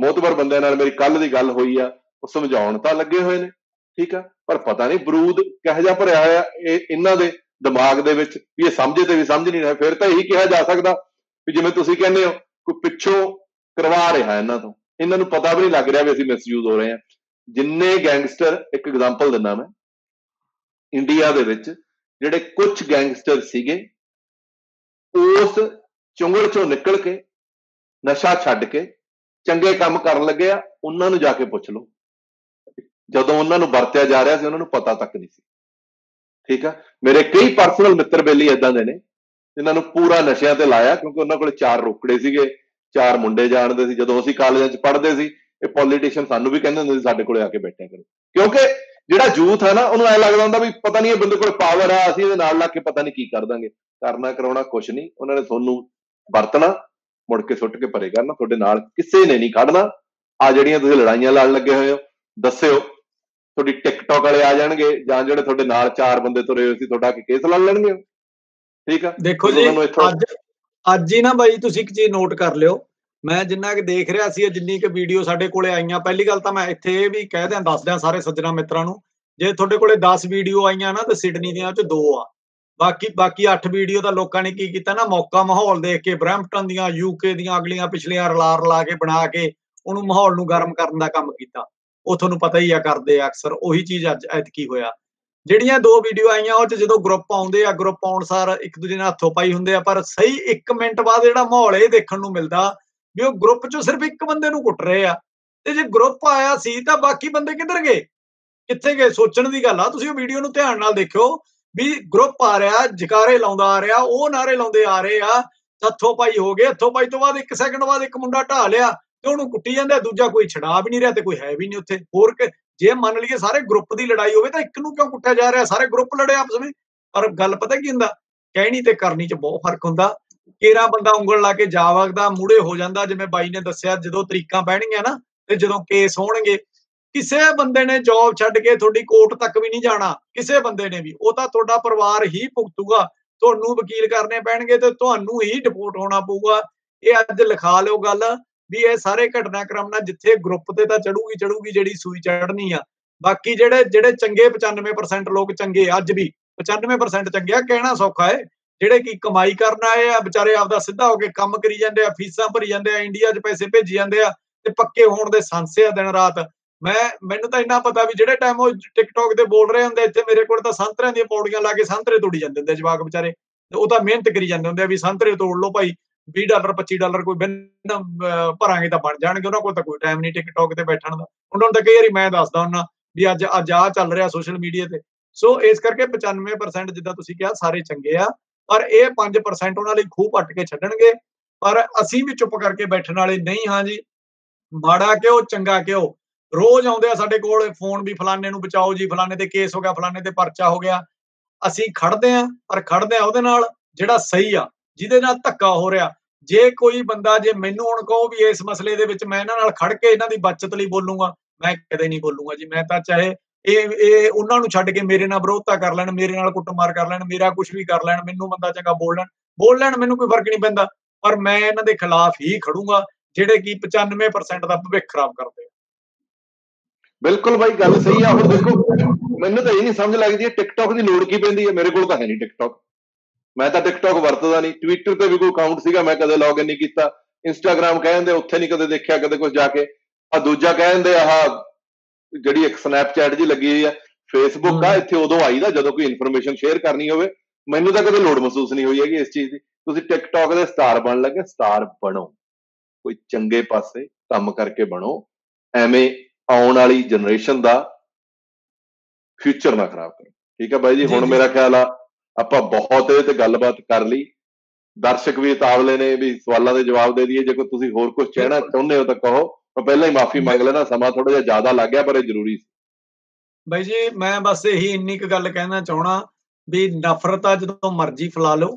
ਮੋਤਬਰ ਬੰਦਿਆਂ ਨਾਲ ਮੇਰੀ ਕੱਲ ਦੀ ਗੱਲ ਹੋਈ ਆ। ਉਹ ਸਮਝਾਉਣ ਤਾਂ ਲੱਗੇ ਹੋਏ ਨੇ, ਠੀਕ ਆ, ਪਰ ਪਤਾ ਨਹੀਂ ਬਰੂਦ ਕਿਹੋ ਜਿਹਾ ਭਰਿਆ ਹੋਇਆ ਇਹ ਇਹਨਾਂ ਦੇ ਦਿਮਾਗ ਦੇ ਵਿੱਚ ਵੀ ਇਹ ਸਮਝੇ ਤੇ ਵੀ ਸਮਝ ਨਹੀਂ ਰਿਹਾ। ਫਿਰ ਤਾਂ ਇਹੀ ਕਿਹਾ ਜਾ ਸਕਦਾ ਵੀ ਜਿਵੇਂ ਤੁਸੀਂ ਕਹਿੰਦੇ ਹੋ ਕੋਈ ਪਿੱਛੋਂ ਕਰਵਾ ਰਿਹਾ ਇਹਨਾਂ ਤੋਂ। ਇਹਨਾਂ ਨੂੰ ਪਤਾ ਵੀ ਨਹੀਂ ਲੱਗ ਰਿਹਾ ਵੀ ਅਸੀਂ ਮਿਸਯੂਜ਼ ਹੋ ਰਹੇ ਹਾਂ। ਜਿੰਨੇ ਗੈਂਗਸਟਰ, ਇੱਕ ਐਗਜ਼ਾਮਪਲ ਦਿੰਦਾ ਮੈਂ, ਇੰਡੀਆ ਦੇ ਵਿੱਚ ਜਿਹੜੇ ਕੁਝ ਗੈਂਗਸਟਰ ਸੀਗੇ ਉਸ ਚੁੰਗਲ ਚੋਂ ਨਿਕਲ ਕੇ ਨਸ਼ਾ ਛੱਡ ਕੇ ਚੰਗੇ ਕੰਮ ਕਰਨ ਲੱਗੇ ਆ, ਉਹਨਾਂ ਨੂੰ ਜਾ ਕੇ ਪੁੱਛ ਲਓ। ਜਦੋਂ ਉਹਨਾਂ ਨੂੰ ਵਰਤਿਆ ਜਾ ਰਿਹਾ ਸੀ ਉਹਨਾਂ ਨੂੰ ਪਤਾ ਤੱਕ ਨਹੀਂ ਸੀ, ਠੀਕ ਆ। ਮੇਰੇ ਕਈ ਪਰਸਨਲ ਮਿੱਤਰ ਬੇਲੀ ਇਦਾਂ ਦੇ ਨੇ ਇਹਨਾਂ ਨੂੰ ਪੂਰਾ ਨਸ਼ਿਆਂ ਤੇ ਲਾਇਆ, ਕਿਉਂਕਿ ਉਹਨਾਂ ਕੋਲ 4 ਰੋਕੜੇ ਸੀਗੇ, 4 ਮੁੰਡੇ ਜਾਣਦੇ ਸੀ। ਜਦੋਂ ਅਸੀਂ ਕਾਲਜਾਂ 'ਚ ਪੜ੍ਹਦੇ ਸੀ ਇਹ ਪੋਲੀਟੀਸ਼ੀਅਨ ਸਾਨੂੰ ਵੀ ਕਹਿੰਦੇ ਹੁੰਦੇ ਸੀ ਸਾਡੇ ਕੋਲੇ ਆ ਕੇ ਬੈਠਿਆ ਕਰੋ, ਕਿਉਂਕਿ ਜਿਹੜਾ ਯੂਥ ਹੈ ਨਾ ਉਹਨੂੰ ਐ ਲੱਗਦਾ ਹੁੰਦਾ ਵੀ ਪਤਾ ਨਹੀਂ ਇਹ ਬੰਦੇ ਕੋਲ ਪਾਵਰ ਆ, ਅਸੀਂ ਇਹਦੇ ਨਾਲ ਲੱਗ ਕੇ ਪਤਾ ਨਹੀਂ ਕੀ ਕਰ ਦਾਂਗੇ। ਕਰਨਾ ਕਰਾਉਣਾ ਕੁਛ ਨਹੀਂ, ਉਹਨਾਂ ਨੇ ਤੁਹਾਨੂੰ ਵਰਤਣਾ, ਮੁੜ ਕੇ ਸੁੱਟ ਕੇ ਭਰੇ ਕਰਨਾ। ਤੁਹਾਡੇ ਨਾਲ ਕਿਸੇ ਨੇ ਨਹੀਂ ਖੜਨਾ। ਆ ਜਿਹੜੀਆਂ ਤੁਸੀਂ ਲੜਾਈਆਂ ਲੜਨ ਲੱਗੇ ਹੋਏ ਹੋ, ਦੱਸਿਓ ਤੁਹਾਡੀ ਟਿਕਟੌਕ ਵਾਲੇ ਆ ਜਾਣਗੇ, ਜਾਂ ਜਿਹੜੇ ਤੁਹਾਡੇ ਨਾਲ 4 ਬੰਦੇ ਤੁਰੇ ਹੋਏ ਸੀ ਤੁਹਾਡਾ ਕੇ ਕੇਸ ਲੜ ਲੈਣਗੇ, ਠੀਕ ਆ। ਦੇਖੋ ਜੀ ਅੱਜ ਹੀ ਨਾ ਬਾਈ ਤੁਸੀਂ ਇੱਕ ਚੀਜ਼ ਨੋਟ ਕਰ ਲਿਓ। ਮੈਂ ਜਿੰਨਾ ਕਿ ਦੇਖ ਰਿਹਾ ਸੀ, ਜਿੰਨੀ ਕਿ ਵੀਡੀਓ ਸਾਡੇ ਕੋਲੇ ਆਈਆਂ, ਪਹਿਲੀ ਗੱਲ ਤਾਂ ਮੈਂ ਇੱਥੇ ਇਹ ਵੀ ਕਹਿ ਦਿਆਂ, ਦੱਸ ਦਿਆਂ ਸਾਰੇ ਸੱਜਣਾ ਮਿੱਤਰਾਂ ਨੂੰ, ਜੇ ਤੁਹਾਡੇ ਕੋਲੇ 10 ਵੀਡੀਓ ਆਈਆਂ ਨਾ ਤਾਂ ਸਿਡਨੀ ਦੀਆਂ 'ਚ 2 ਆ, ਬਾਕੀ 8 ਵੀਡੀਓ ਤਾਂ ਲੋਕਾਂ ਨੇ ਕੀ ਕੀਤਾ ਨਾ, ਮੌਕਾ ਮਾਹੌਲ ਦੇਖ ਕੇ ਬਰੈਂਪਟਨ ਦੀਆਂ, ਯੂਕੇ ਦੀਆਂ ਅਗਲੀਆਂ ਪਿਛਲੀਆਂ ਰਲਾ ਕੇ ਬਣਾ ਕੇ ਉਹਨੂੰ ਮਾਹੌਲ ਨੂੰ ਗਰਮ ਕਰਨ ਦਾ ਕੰਮ ਕੀਤਾ। ਉਹ ਤੁਹਾਨੂੰ ਪਤਾ ਹੀ ਆ ਕਰਦੇ ਆ ਅਕਸਰ। ਉਹੀ ਚੀਜ਼ ਅੱਜ ਐਤਕੀ ਹੋਇਆ। ਜਿਹੜੀਆਂ 2 ਵੀਡੀਓ ਆਈਆਂ ਉਹ 'ਚ ਜਦੋਂ ਗਰੁੱਪ ਆਉਂਦੇ ਆ, ਗਰੁੱਪ ਆਉਣ ਸਾਰ ਇੱਕ ਦੂਜੇ ਨਾਲ ਹੱਥੋਂ ਪਾਈ ਹੁੰਦੇ ਆ, ਪਰ ਸਹੀ 1 ਮਿੰਟ ਬਾਅਦ ਜਿਹੜਾ ਮਾਹੌਲ ਇਹ ਦੇਖਣ ਨੂੰ ਮਿਲਦਾ ਵੀ ਉਹ ਗਰੁੱਪ 'ਚੋਂ ਸਿਰਫ ਇੱਕ ਬੰਦੇ ਨੂੰ ਕੁੱਟ ਰਹੇ ਆ ਤੇ ਜੇ ग्रुप आया सी तो बाकी बंदे किधर गए कित्थे गए सोचण दी गल आ। तुसीं ओह वीडियो नूं ध्यान नाल देखियो भी ग्रुप आ रहा जकारे लाउंदा आ रहा ओह नारे लाउंदे आ रहे आ हथों पाई हो गए। हथों पाई तो बाद एक सैकंड बाद एक मुंडा ढा लिया तो उहनूं कुट्टी जांदा दूजा कोई छड़ा भी नहीं रहा ते कोई है भी नहीं उत्थे होर जे मान लईए सारे ग्रुप की लड़ाई होवे तां इक नूं क्यों कुट्टिया जा रहा सारे ग्रुप लड़े आपस में। पर गल पता की हुंदा कहनी ते करनी च बहुत फर्क हुंदा। केरा बंदा उंगल ला के जा वगदा मूड़े हो जांदा जिवें बाई ने दस्सिया जदों तरीकां पैणगीआं ना ते जदों केस होणगे किसी बंदे ने जॉब छड्ड के तुहाडी कोर्ट तक भी नहीं जाना किसी बंदे ने भी वो तां तुहाडा परिवार ही भुगतूगा तुहानूं वकील करने पैणगे ते तुहानूं ही डिपोर्ट होना पऊगा। ये अज लिखा लिओ गल भी ये सारे घटनाक्रम ना जिथे ग्रुप ते तां चढ़ूगी चढ़ूगी जिहड़ी सूई चढ़नी आ। बाकी जिहड़े जिहड़े चंगे 95% लोग चंगे अज भी 95% चंगे आ कहना सौखा है ਜਿਹੜੇ ਕੀ ਕਮਾਈ ਕਰਨ ਆਏ ਆ ਵਿਚਾਰੇ ਆਪਦਾ ਸਿੱਧਾ ਹੋ ਕੇ ਕੰਮ ਕਰੀ ਜਾਂਦੇ ਆ ਫੀਸਾਂ ਭਰੀ ਜਾਂਦੇ ਆ ਇੰਡੀਆ 'ਚ ਪੈਸੇ ਭੇਜੀ ਜਾਂਦੇ ਆ ਤੇ ਪੱਕੇ ਹੋਣ ਦੇ ਸੰਸੇ ਆ ਦਿਨ ਰਾਤ। ਮੈਨੂੰ ਤਾਂ ਇੰਨਾ ਪਤਾ ਵੀ ਜਿਹੜੇ ਟਾਈਮ ਉਹ ਟਿਕਟੌਕ ਤੇ ਬੋਲ ਰਹੇ ਹੁੰਦੇ ਇੱਥੇ ਮੇਰੇ ਕੋਲ ਤਾਂ ਸੰਤਰਿਆਂ ਦੀਆਂ ਪੌੜੀਆਂ ਲਾ ਕੇ ਸੰਤਰੇ ਤੋੜੀ ਜਾਂਦੇ ਹੁੰਦੇ ਜਵਾਕ ਵਿਚਾਰੇ ਤੇ ਉਹ ਤਾਂ ਮਿਹਨਤ ਕਰੀ ਜਾਂਦੇ ਹੁੰਦੇ ਆ ਵੀ ਸੰਤਰੇ ਤੋੜ ਲਓ ਭਾਈ $20 $25 ਕੋਈ ਬਿੰਨ ਭਰਾਂਗੇ ਤਾਂ ਬਣ ਜਾਣਗੇ। ਉਹਨਾਂ ਕੋਲ ਤਾਂ ਕੋਈ ਟਾਈਮ ਨਹੀਂ ਟਿਕਟੌਕ ਤੇ ਬੈਠਣ ਦਾ। ਉਹਨਾਂ ਨੂੰ ਤਾਂ ਕਈ ਵਾਰੀ ਮੈਂ ਦੱਸਦਾ ਹੁੰਦਾ ਵੀ ਅੱਜ ਆਹ ਚੱਲ ਰਿਹਾ ਸੋਸ਼ਲ ਮੀਡੀਆ ਤੇ। ਸੋ ਇਸ ਕਰਕੇ 95% ਜਿੱਦਾਂ ਤੁਸੀਂ ਕਿਹਾ ਸਾਰੇ ਚੰਗੇ ਆ पर यह 5% उन्होंने खूह पट के छड्डणगे। पर असीं भी चुप करके बैठण वाले नहीं हाँ जी। माड़ा क्यों चंगा क्यों रोज आउंदे आ साडे कोल फोन भी फलाने नूं बचाओ जी फलाने ते केस हो गया फलाने ते परचा हो गया। असीं खड़दे आ पर खड़दे आ उहदे नाल जिहड़ा सही आ जिहदे नाल धक्का हो रहा। जे कोई बंदा जे मैनूं हुण कहो भी इस मसले दे विच मैं इन्हां नाल खड़ के इन्हां दी बचत लई बोलूंगा मैं कदे नहीं बोलूंगा जी। मैं तां चाहे ਇਹ ਉਹਨਾਂ ਨੂੰ ਛੱਡ ਕੇ ਮੇਰੇ ਨਾਲ ਵਿਰੋਧਤਾ ਕਰ ਲੈਣ ਮੇਰੇ ਨਾਲ ਕੁੱਟਮਾਰ ਕਰ ਲੈਣ ਮੇਰਾ ਕੁਛ ਵੀ ਕਰ ਲੈਣ ਮੈਨੂੰ ਬੰਦਾ ਚੰਗਾ ਬੋਲ ਲੈਣ ਮੈਨੂੰ ਕੋਈ ਫਰਕ ਨਹੀਂ ਪੈਂਦਾ। ਪਰ ਮੈਂ ਇਹਨਾਂ ਦੇ ਖਿਲਾਫ ਹੀ ਖੜੂੰਗਾ ਜਿਹੜੇ ਕਿ 95% ਦਾ ਭਵਿੱਖ ਖਰਾਬ ਕਰਦੇ ਆ। ਬਿਲਕੁਲ ਬਾਈ ਗੱਲ ਸਹੀ ਆ। ਹੁਣ ਦੇਖੋ ਮੈਨੂੰ ਤਾਂ ਇਹ ਨਹੀਂ ਸਮਝ ਲੱਗਦੀ ਟਿਕਟੌਕ ਦੀ ਲੋੜ ਕੀ ਪੈਂਦੀ ਹੈ। ਮੇਰੇ ਕੋਲ ਤਾਂ ਹੈ ਨਹੀਂ ਟਿਕਟੌਕ। ਮੈਂ ਤਾਂ ਟਿਕਟੌਕ ਵਰਤਦਾ ਨਹੀਂ। ਟਵਿੱਟਰ ਤੇ ਵੀ ਕੋਈ ਅਕਾਊਂਟ ਸੀਗਾ ਮੈਂ ਕਦੇ ਲੌਗਇਨ ਨਹੀਂ ਕੀਤਾ। ਇੰਸਟਾਗ੍ਰਾਮ ਕਹਿੰਦੇ ਉੱਥੇ ਨਹੀਂ ਕਦੇ ਦੇਖਿਆ ਕਦੇ ਕੁਝ ਜਾ ਕੇ ਆ ਦੂਜਾ ਕਹਿੰਦੇ ਆਹ ਜਿਹੜੀ ਇੱਕ ਸਨੈਪਚੈਟ ਜੀ ਲੱਗੀ ਹੋਈ ਆ ਫੇਸਬੁੱਕ ਆ ਇੱਥੇ ਉਦੋਂ ਆਈ ਦਾ ਜਦੋਂ ਕੋਈ ਇਨਫੋਰਮੇਸ਼ਨ ਸ਼ੇਅਰ ਕਰਨੀ ਹੋਵੇ। ਮੈਨੂੰ ਤਾਂ ਕਦੇ ਲੋੜ ਮਹਿਸੂਸ ਨਹੀਂ ਹੋਈ ਹੈਗੀ ਇਸ ਚੀਜ਼ ਦੀ। ਤੁਸੀਂ ਟਿਕਟੌਕ ਦੇ ਸਟਾਰ ਬਣ ਲੱਗੇ ਸਟਾਰ ਬਣੋ ਕੋਈ ਚੰਗੇ ਪਾਸੇ ਕੰਮ ਕਰਕੇ ਬਣੋ। ਐਵੇਂ ਆਉਣ ਵਾਲੀ ਜਨਰੇਸ਼ਨ ਦਾ ਫਿਊਚਰ ਨਾ ਖਰਾਬ ਕਰੋ। ਠੀਕ ਆ ਬਾਈ ਜੀ ਹੁਣ ਮੇਰਾ ਖਿਆਲ ਆ ਆਪਾਂ ਬਹੁਤ ਇਹ ਤੇ ਗੱਲਬਾਤ ਕਰ ਲਈ। ਦਰਸ਼ਕ ਵੀ ਤਾਵਲੇ ਨੇ ਵੀ ਸਵਾਲਾਂ ਦੇ ਜਵਾਬ ਦੇ ਦਈਏ। ਜੇ ਕੋਈ ਤੁਸੀਂ ਹੋਰ ਕੁਝ ਕਹਿਣਾ ਚਾਹੁੰਦੇ ਹੋ ਤਾਂ ਕਹੋ। पहले ही माफी मांग लेना समा थोड़ा जिहा ज्यादा लग गया पर जरूरी भाई जी। मैं बस यही इन्नी क गल कहना चाहना भी नफरत आ जदों मर्जी फैला लो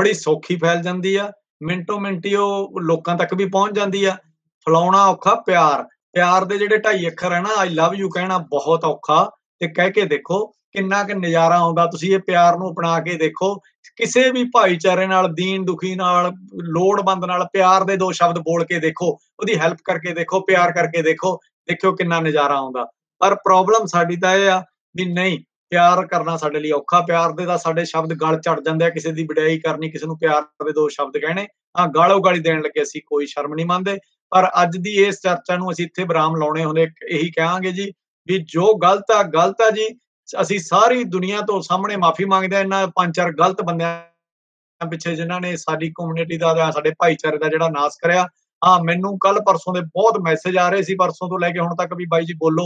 बड़ी सौखी फैल जाती है मिनटों मिनटी वो लोगों तक भी पहुंच जाती है। फैलाना औखा प्यार प्यार दे जिहड़े 2.5 अखर है ना आई लव यू कहना बहुत औखा ते कह के देखो किन्ना क नज़ारा आउंदा। तुसीं ये प्यार नूं अपना के देखो किसी भी भाईचारे नाल दीन दुखी नाल लोड़वंद नाल प्यार दे 2 शब्द बोल के देखो उहदी हैल्प करके देखो प्यार करके देखो देखो किन्ना नज़ारा आउंदा। पर प्रॉब्लम साडी तां इह आ भी नहीं प्यार करना साडे लई औखा। प्यार दे तां साडे शब्द गल चढ़ जांदे आ। किसी दी विडाई करनी किसी नूं प्यार दे 2 शब्द कहणे आ गालो गाली देण लगे असीं कोई शर्म नहीं मंनदे। पर अज दी इस चर्चा नूं असीं इत्थे विराम लाउने हुंदे यही कहांगे जी भी जो गलत आ जी ਅਸੀਂ ਸਾਰੀ ਦੁਨੀਆ ਤੋਂ ਸਾਹਮਣੇ ਮਾਫੀ ਮੰਗਦੇ ਆ ਇਹਨਾਂ 5-4 ਗਲਤ ਬੰਦਿਆਂ ਪਿੱਛੇ ਜਿਨ੍ਹਾਂ ਨੇ ਸਾਡੀ ਕਮਿਊਨਿਟੀ ਦਾ ਜਾਂ ਸਾਡੇ ਭਾਈਚਾਰੇ ਦਾ ਜਿਹੜਾ ਨਾਸ ਕਰਿਆ। ਹਾਂ ਮੈਨੂੰ ਕੱਲ ਪਰਸੋਂ ਦੇ ਬਹੁਤ ਮੈਸੇਜ ਆ ਰਹੇ ਸੀ ਪਰਸੋਂ ਤੋਂ ਲੈ ਕੇ ਹੁਣ ਤੱਕ ਵੀ ਬਾਈ ਜੀ ਬੋਲੋ।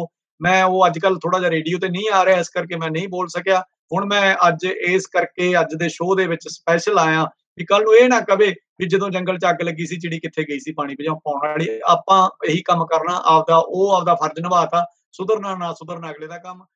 ਮੈਂ ਉਹ ਅੱਜ ਕੱਲ ਥੋੜਾ ਜਿਹਾ ਰੇਡੀਓ ਤੇ ਨਹੀਂ ਆ ਰਿਹਾ ਇਸ ਕਰਕੇ ਮੈਂ ਨਹੀਂ ਬੋਲ ਸਕਿਆ। ਹੁਣ ਮੈਂ ਅੱਜ ਇਸ ਕਰਕੇ ਅੱਜ ਦੇ ਸ਼ੋਅ ਦੇ ਵਿੱਚ ਸਪੈਸ਼ਲ ਆਇਆ ਵੀ ਕੱਲ ਨੂੰ ਇਹ ਨਾ ਕਵੇ ਵੀ ਜਦੋਂ ਜੰਗਲ 'ਚ ਅੱਗ ਲੱਗੀ ਸੀ ਚਿੜੀ ਕਿੱਥੇ ਗਈ ਸੀ ਪਾਣੀ ਭਜਾਉਣ ਵਾਲੀ। ਆਪਾਂ ਇਹੀ ਕੰਮ ਕਰਨਾ ਆਪਦਾ ਉਹ ਆਪਦਾ ਫਰਜ਼ ਨਿਭਾਤਾ। ਸੁਧਰਨਾ ਨਾ ਸੁਧਰਨਾ ਅਗਲੇ ਦਾ ਕੰਮ।